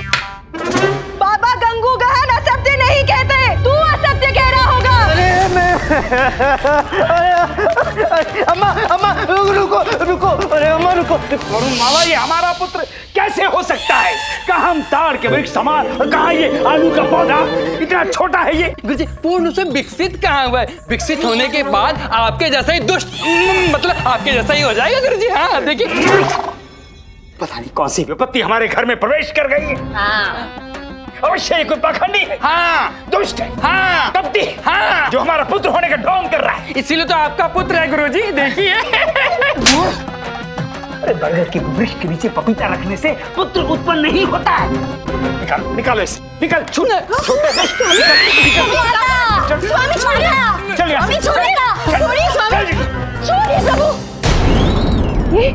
बाबा गंगू गहन असत्य नहीं कहते, तू असत्य कह रहा होगा। अरे मैं अम्मा, अम्मा रुको रुको, अरे अम्मा रुको। वरुण माला, ये हमारा पुत्र कैसे हो सकता है? कहाँ हम ताड़ के वृक्ष समान, और कहाँ ये आलू का पौधा इतना छोटा है। ये गुरुजी पूर्ण से विकसित कहाँ हुआ है? विकसित होने के बाद आपके जैसा ही दुष्ट, मतलब आपके जैसा ही हो जाएगा गुरुजी। हाँ देखिए, पता नहीं कौन सी विपत्ति हमारे घर में प्रवेश कर गई है। अवश्य कोई पाखंडी है, हाँ दुष्ट है, हाँ कपटी है, हाँ जो हमारा पुत्र होने का ढोंग कर रहा है। इसीलिए तो आपका पुत्र है गुरुजी, देखिए। अरे बरगद के वृक्ष के नीचे पपीता रखने से पुत्र उत्पन्न नहीं होता है। निकाल, निकालो इसे, निकाल, छोटे स्वामी छोड़ेगा। ये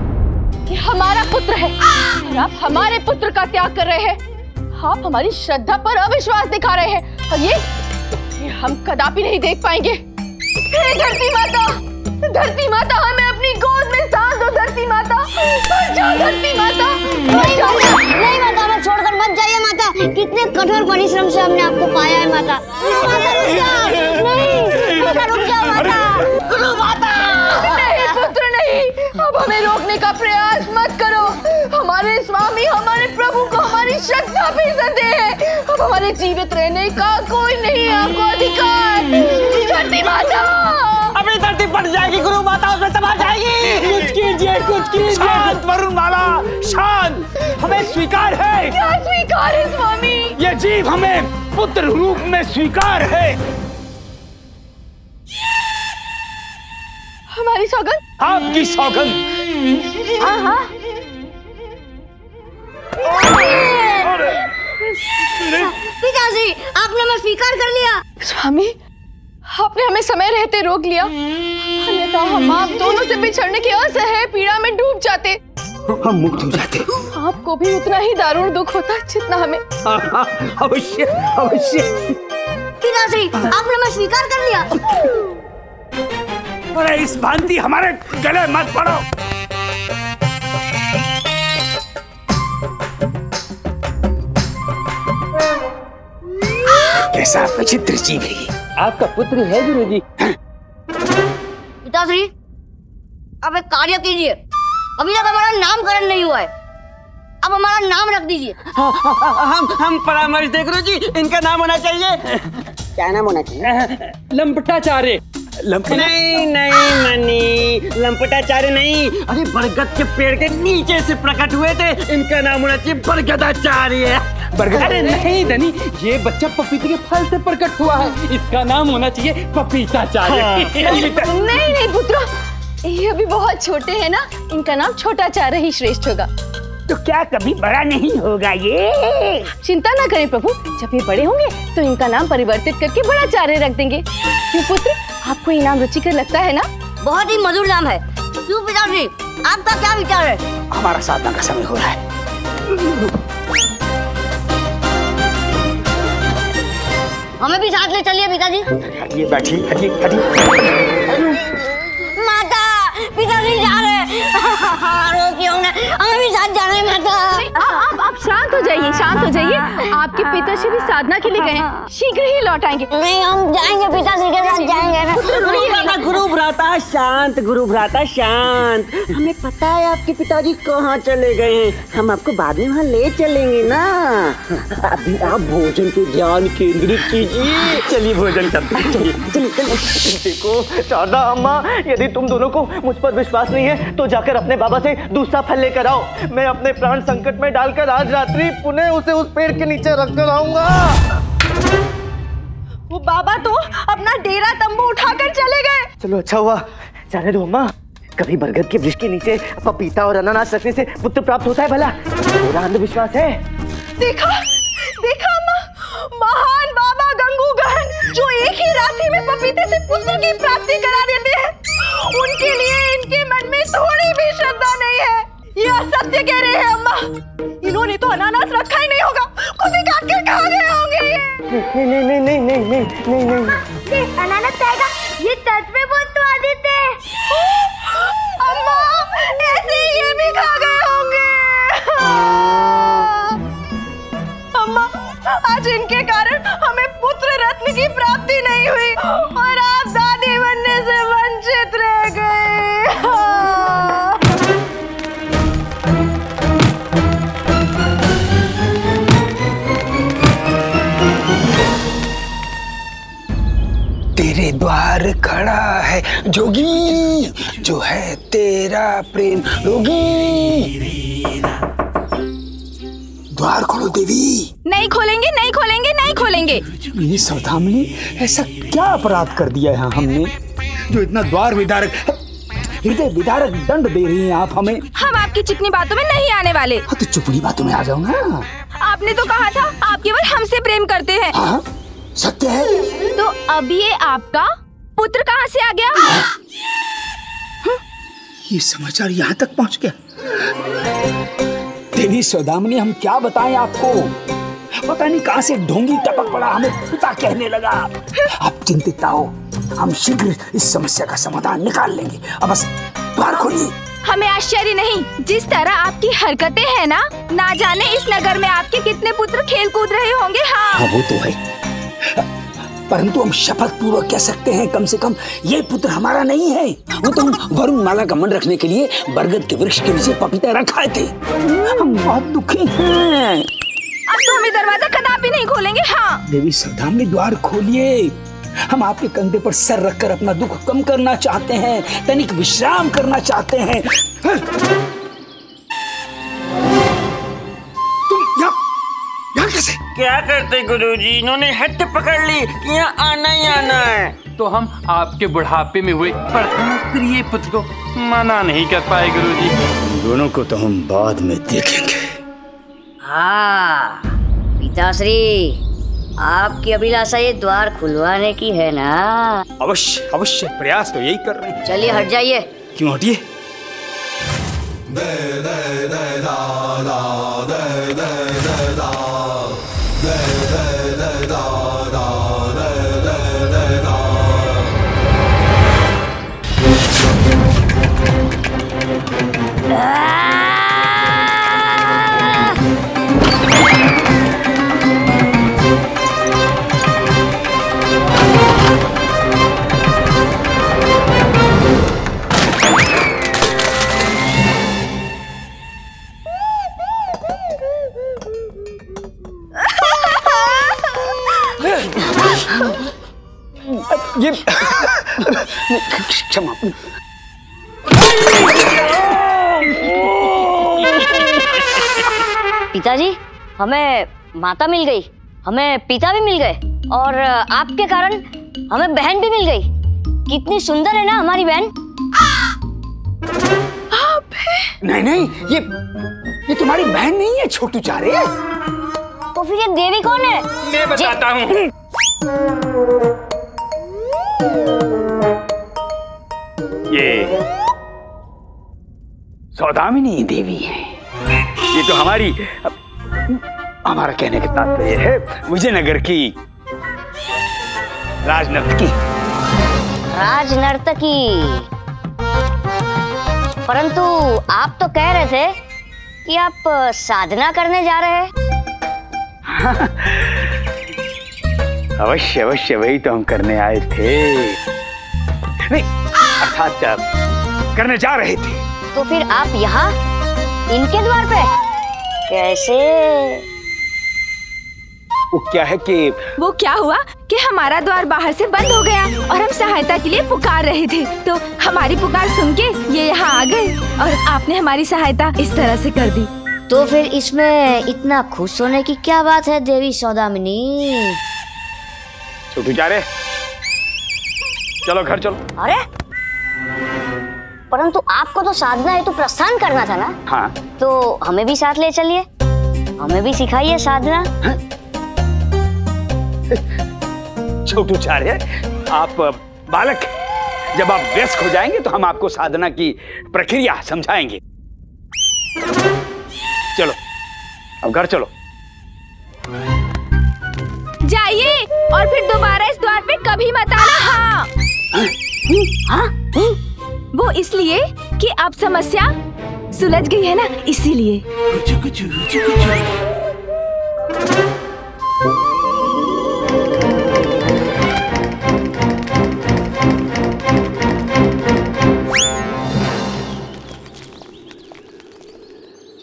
हमारा पुत्र है और आप हमारे पुत्र का त्याग कर रहे हैं। आप हमारी श्रद्धा पर अविश्वास दिखा रहे हैं, और ये हम कदापि नहीं देख पाएंगे। धरती माता, धरती माता हमें अपनी गोद में सांस दो। धरती माता, धरती माता, नहीं माता, नहीं माता, हमें छोड़कर मत जाइए माता। कितने कठोर परिश्रम से हमने आपको पाया है माता। माता रुक जाओ, नहीं माता रुक जाओ, माता गुरु माता, नहीं पुत्र नहीं, अब हमें रोकने का प्रयास मत करो। हमारे स्वामी, हमारे प्रभु को हमारी श्रद्धा भी सदे है। अब हमारे जीवित रहने का कोई नहीं आपको अधिकार। धरती माता, अपनी धरती पड़ जाएगी गुरु माता, उसमें समा जाएगी। कुछ कीजिए, कुछ कीजिए। शांत वरुण माला, शांत। हमें स्वीकार है। क्या स्वीकार है स्वामी? ये जीव हमें पुत्र रूप में स्वीकार है। हमारी सौगंध, आपकी सौगंध। हाँ हाँ, पिताजी आपने हमें स्वीकार कर लिया। स्वामी आपने हमें समय रहते रोक लिया, अन्यथा हम आप दोनों से बिछड़ने की असह्य पीड़ा में डूब जाते। हम मुक्त हो जाते। आपको भी उतना ही दारुण दुख होता जितना हमें। अवश्य अवश्य। पिताश्री आपने हमें स्वीकार कर लिया। अरे इस भांति हमारे गले मत पड़ो। कैसा विचित्र जीव है, आपका पुत्र है गुरुजी। पिताश्री आप एक कार्य कीजिए, अभी तक हमारा नामकरण नहीं हुआ है, अब हमारा नाम रख दीजिए। हम परामर्श दे गुरुजी, इनका नाम होना चाहिए। क्या नाम होना चाहिए? लंपटाचार्य। नहीं नहीं मनी, लंपटाचार्य नहीं। अरे बरगद के पेड़ के नीचे से प्रकट हुए थे, इनका नाम होना चाहिए बरगदाचार्य। बरगद? अरे नहीं धनी, ये बच्चा पपीते के फल से प्रकट हुआ है, इसका नाम होना चाहिए पपीताचार्य। हाँ। नहीं नहीं पुत्रा, ये अभी बहुत छोटे हैं ना, इनका नाम छोटाचार्य ही श्रेष्ठ होगा। तो क्या कभी बड़ा नहीं होगा ये? चिंता ना करें प्रभु, जब ये बड़े होंगे तो इनका नाम परिवर्तित करके बड़ाचार्य रख देंगे। क्यों पुत्र, आपको ये नाम रुचिकर लगता है ना? बहुत ही मधुर नाम है। क्यों पिताजी, आपका क्या विचार है? हमारा साधना का समय हो रहा है, हमें भी साथ ले चलिए पिताजी। हटिए, बैठिए, हटिए, हटिए। पिताजी जा रहे आप शांत हो जाइए, शांत हो जाइए। आपके पिताजी भी साधना के लिए गए हैं, शीघ्र ही लौट आएंगे। नहीं हम जाएंगे, पिताजी के साथ जाएंगे। गुरु भ्राता शांत, गुरु भ्राता शांत। हमें पता है आपके पिताजी कहाँ चले गए हैं, हम आपको बाद में वहाँ ले चलेंगे ना। अभी आप भोजन पे ध्यान केंद्रित कीजिए। चलिए भोजन करते हैं। देखो शारदा अम्मा, यदि तुम दोनों को मुझ पर विश्वास नहीं है तो जाकर अपने बाबा से दूसरा फल लेकर आओ। मैं अपने प्राण संकट में डालकर आज रात्रि पुनः उसे उस पेड़ के नीचे रख कर आऊंगा। वो बाबा तो अपना डेरा तंबू उठाकर चले गए। चलो अच्छा हुआ, जाने दो अम्मा, कभी बरगद के वृक्ष के नीचे पपीता और अनानास रखने से पुत्र प्राप्त होता है भला? पूरा अंधविश्वास है। देखा देखा माँ, महान बाबा गंगू गहन जो एक ही रात्रि में पपीते से पुत्र की प्राप्ति करा देते हैं, उनके लिए इनके मन में थोड़ी भी श्रद्धा नहीं है। ये असत्य कह रहे हैं अम्मा, इन्होंने तो अनानास रखा ही नहीं होगा, खुद ही काट के खा गए होंगे। नहीं नहीं नहीं नहीं नहीं नहीं नहीं नहीं, अनानास खाएगा ये सच में बहुत स्वादिष्ट है अम्मा, ऐसे ही ये भी खा गए होंगे। अम्मा आज इनके कारण हमें पुत्र रत्न की प्राप्ति नहीं हुई और आप दादी बनने से वंचित रह गए। तेरे द्वार खड़ा है जोगी, जो है तेरा प्रेम रोगी। द्वार खोलो देवी। नहीं खोलेंगे, नहीं खोलेंगे, नहीं खोलेंगे। ये सौदामिनी, ऐसा क्या अपराध कर दिया है हमने जो इतना द्वार विदारक, हृदय विदारक दंड दे रही हैं आप हमें? हम आपकी चिकनी बातों में नहीं आने वाले। हाँ तो चुपड़ी बातों में आ जाओ ना। आपने तो कहा था आप केवल हमसे प्रेम करते हैं। हाँ? सत्य है। तो अब ये आपका पुत्र कहाँ से आ गया? हाँ? ये समाचार यहाँ तक पहुँच गया। देवी सौदामिनी हम क्या बताएं आपको, पता नहीं कहाँ से ढोंगी टपक पड़ा, हमें पिता कहने लगा। आप चिंतित ना हो, हम शीघ्र इस समस्या का समाधान निकाल लेंगे। अब बस द्वार खोलिए। हमें आश्चर्य नहीं, जिस तरह आपकी हरकतें हैं ना, ना जाने इस नगर में आपके कितने पुत्र खेल कूद रहे होंगे। हाँ वो तो है, परंतु हम शपथ पूर्वक कह सकते हैं कम से कम ये पुत्र हमारा नहीं है। वो तो हम वरुण माला का मन रखने के लिए बरगद के वृक्ष के नीचे पपीता रखाए थे। हम बहुत दुखी हैं। अब तो हमें दरवाजा कदापि नहीं खोलेंगे। हाँ देवी सौदामिनी द्वार खोलिए, हम आपके कंधे पर सर रखकर अपना दुख कम करना चाहते हैं, तनिक विश्राम करना चाहते हैं। क्या करते गुरुजी, इन्होंने हट पकड़ ली कि यहाँ आना ही आना है। तो हम आपके बुढ़ापे में हुए प्रथम प्रिय पुत्र को मना नहीं कर पाए गुरुजी। दोनों को तो हम बाद में देखेंगे। हाँ पिताश्री, आपकी अभिलाषा ये द्वार खुलवाने की है ना? अवश्य अवश्य, प्रयास तो यही कर रहे हैं। चलिए हट जाइए। क्यों हटिए? ये क्षमा, पिताजी हमें माता मिल गई, हमें पिता भी मिल गए और आपके कारण हमें बहन भी मिल गई। कितनी सुंदर है ना हमारी बहन। आप है? नहीं नहीं, ये तुम्हारी बहन नहीं है छोटूचार्य। तो फिर ये देवी कौन है? मैं बताता हूँ। ये सौदामिनी देवी है। ये तो हमारा कहने का तात्पर्य है विजयनगर की राजनर्तकी। राजनर्तकी, परंतु आप तो कह रहे थे कि आप साधना करने जा रहे हैं। अवश्य अवश्य, वही तो हम करने आए थे। नहीं अर्थात करने जा रहे थे। तो फिर आप यहाँ इनके द्वार पे कैसे? वो क्या हुआ कि हमारा द्वार बाहर से बंद हो गया और हम सहायता के लिए पुकार रहे थे, तो हमारी पुकार सुन के ये यहाँ आ गए और आपने हमारी सहायता इस तरह से कर दी। तो फिर इसमें इतना खुश होने की क्या बात है देवी सौदामिनी? छोटू जा रहे, चलो घर चलो। अरे परंतु आपको तो साधना है तो प्रस्थान करना था ना। हाँ। तो हमें भी साथ ले चलिए, हमें भी सिखाइए साधना। छोटूचार्य, आप बालक, जब आप व्यस्त हो जाएंगे तो हम आपको साधना की प्रक्रिया समझाएंगे। चलो अब घर चलो। जाइए और फिर दोबारा इस द्वार पे कभी मत आना। हाँ। हाँ? वो इसलिए कि अब समस्या सुलझ गई है ना, इसीलिए।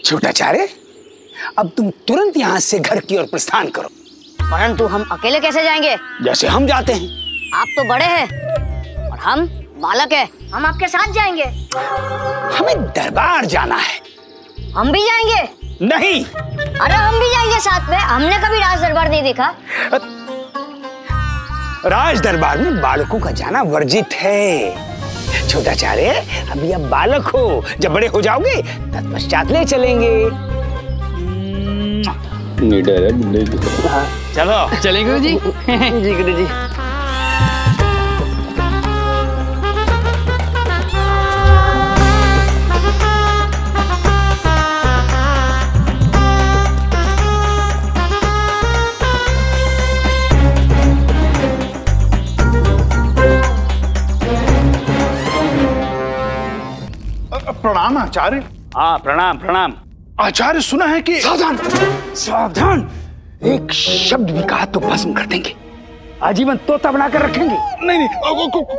छोटूचार्य, अब तुम तुरंत यहाँ से घर की ओर प्रस्थान करो। परंतु हम अकेले कैसे जाएंगे? जैसे हम जाते हैं। आप तो बड़े हैं और हम बालक हैं, हम आपके साथ जाएंगे। हमें दरबार जाना है। हम भी जाएंगे। नहीं। अरे हम भी जाएंगे साथ में, हमने कभी राज दरबार नहीं देखा। राज दरबार में बालकों का जाना वर्जित है। छोटूचार्य, अभी आप बालक हो, जब बड़े हो जाओगे तत्पश्चात ले चलेंगे। चलो चलें गुरु जी। जी गुरु जी। प्रणाम आचार्य। हाँ प्रणाम प्रणाम। आचार्य, सुना है कि सावधान सावधान, एक शब्द भी कहा तो भस्म कर देंगे, आजीवन तोता बनाकर रखेंगे। नहीं नहीं,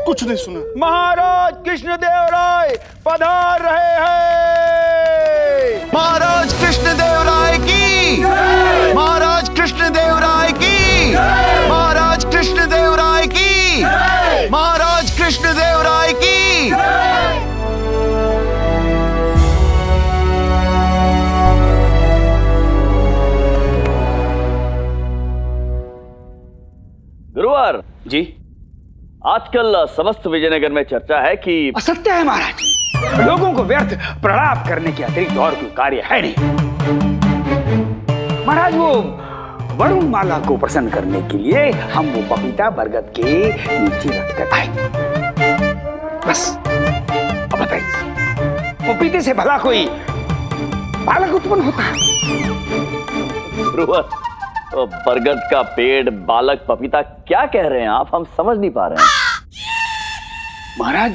कुछ नहीं सुना। महाराज कृष्ण देवराय पधार रहे हैं। महाराज कृष्ण देवराय की, महाराज कृष्ण देवराय की, महाराज कृष्ण देवराय की, महाराज कृष्ण देवराय की। गुरुवार जी, आजकल समस्त विजयनगर में चर्चा है कि असत्य है महाराज, लोगों को व्यर्थ प्रलाप करने के अतिरिक्त और कोई कार्य है नहीं। महाराज, वो वरुण माला को प्रसन्न करने के लिए हम वो पपीता बरगद के नीचे रखते आए। बस अब बताइए, पपीते से भला कोई बालक उत्पन्न होता है? गुरुवार, तो बरगद का पेड़, बालक, पपीता, क्या कह रहे हैं आप? हम समझ नहीं पा रहे हैं महाराज।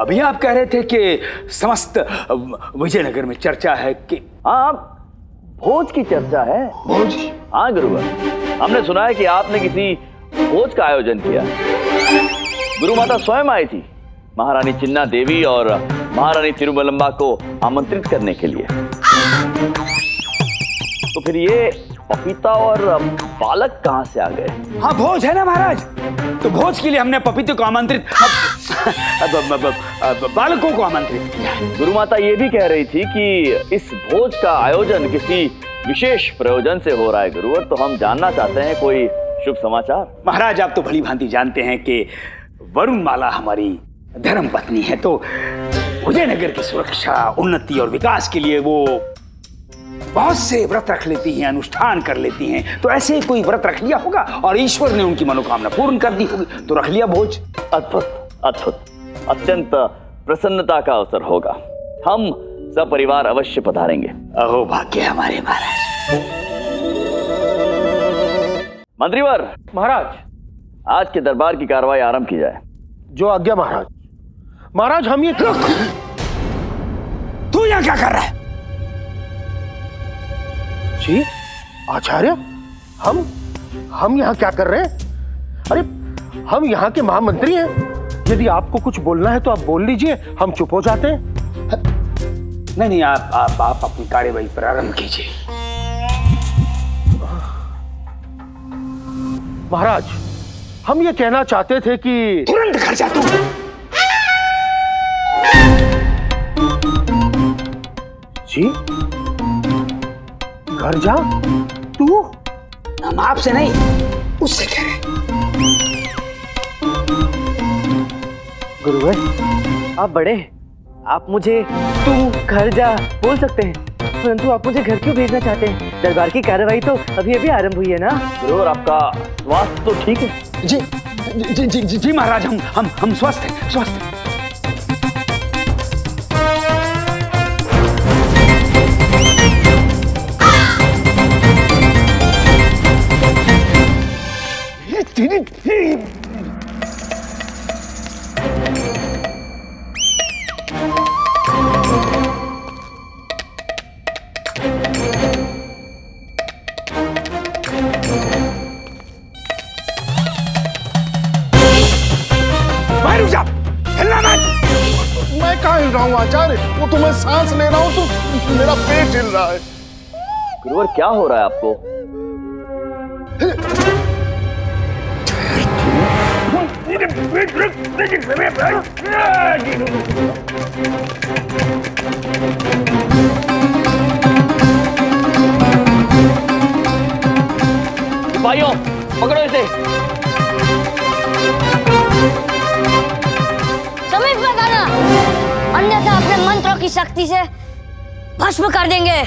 अभी आप कह रहे थे कि समस्त विजयनगर में चर्चा है कि आप भोज की चर्चा है। भोज? हाँ गुरुवर, हमने सुना है कि आपने किसी भोज का आयोजन किया। गुरु माता स्वयं आई थी, महारानी चिन्ना देवी और महारानी तिरुवलंबा को आमंत्रित करने के लिए। तो फिर ये पपीता और बालक कहाँ से आ गए? हाँ भोज है ना महाराज, तो भोज के लिए हमने पपीते को आमंत्रित, बालकों को आमंत्रित किया। गुरु माता ये भी कह रही थी कि इस भोज का आयोजन किसी विशेष प्रयोजन से हो रहा है। गुरुवर, तो हम जानना चाहते हैं कोई शुभ समाचार। महाराज, आप तो भली भांति जानते हैं कि वरुण माला हमारी धर्म पत्नी है, तो विजयनगर की सुरक्षा, उन्नति और विकास के लिए वो बहुत से व्रत रख लेती हैं, अनुष्ठान कर लेती हैं। तो ऐसे कोई व्रत रख लिया होगा और ईश्वर ने उनकी मनोकामना पूर्ण कर दी होगी, तो रख लिया भोज। अद्भुत अद्भुत, अत्यंत प्रसन्नता का अवसर होगा। हम सब परिवार अवश्य पधारेंगे। अहो भाग्य हमारे महाराज। मंत्रीवर। महाराज, आज के दरबार की कार्रवाई आरंभ की जाए। जो आज्ञा महाराज। महाराज, हम ये तू यहाँ क्या कर रहा है? जी आचार्य, हम यहाँ क्या कर रहे हैं? अरे हम यहाँ के महामंत्री हैं, यदि आपको कुछ बोलना है तो आप बोल लीजिए, हम चुप हो जाते हैं। नहीं नहीं, आप अपनी कार्यवाही प्रारंभ कीजिए। महाराज, हम ये कहना चाहते थे कि तुरंत घर जा तू। जी घर जा तू? हम आपसे नहीं, उससे कह रहे। गुरुवर आप बड़े, आप मुझे तू घर जा बोल सकते हैं, परंतु आप मुझे घर क्यों भेजना चाहते हैं? दरबार की कार्रवाई तो अभी अभी आरंभ हुई है ना। गुरुवर आपका स्वास्थ्य तो ठीक है? जी जी जी जी, जी महाराज, हम स्वस्थ हैं, स्वस्थ हैं। वो तो मैं सांस ले रहा हूँ तो मेरा पेट हिल रहा है। गुरुवर क्या हो रहा है आपको? भाइयों पकड़ो इसे। समीप में जाना, अन्यथा अपने मंत्रों की शक्ति से भस्म कर देंगे।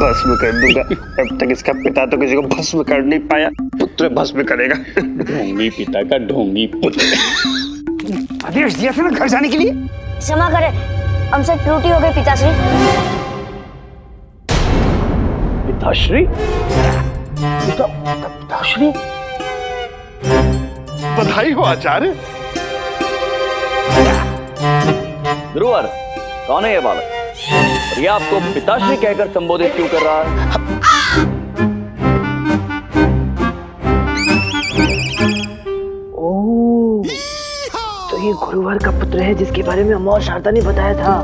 भस्म कर दूंगा। अब तक इसका पिता तो किसी को भस्म कर नहीं पाया, पुत्र भस्म करेगा। ढोंगी पिता का ढोंगी पुत्र। आदेश दिया था ना घर जाने के लिए। क्षमा करें, हमसे त्रुटि हो गई पिताश्री। पिताश्री? पिताश्री? बधाई हो आचार्य। ध्रुवर कौन है ये बालक? ये आपको पिताश्री कहकर संबोधित क्यों कर रहा है? ओह, तो ये गुरुवर का पुत्र है जिसके बारे में अमौर शारदा ने बताया था।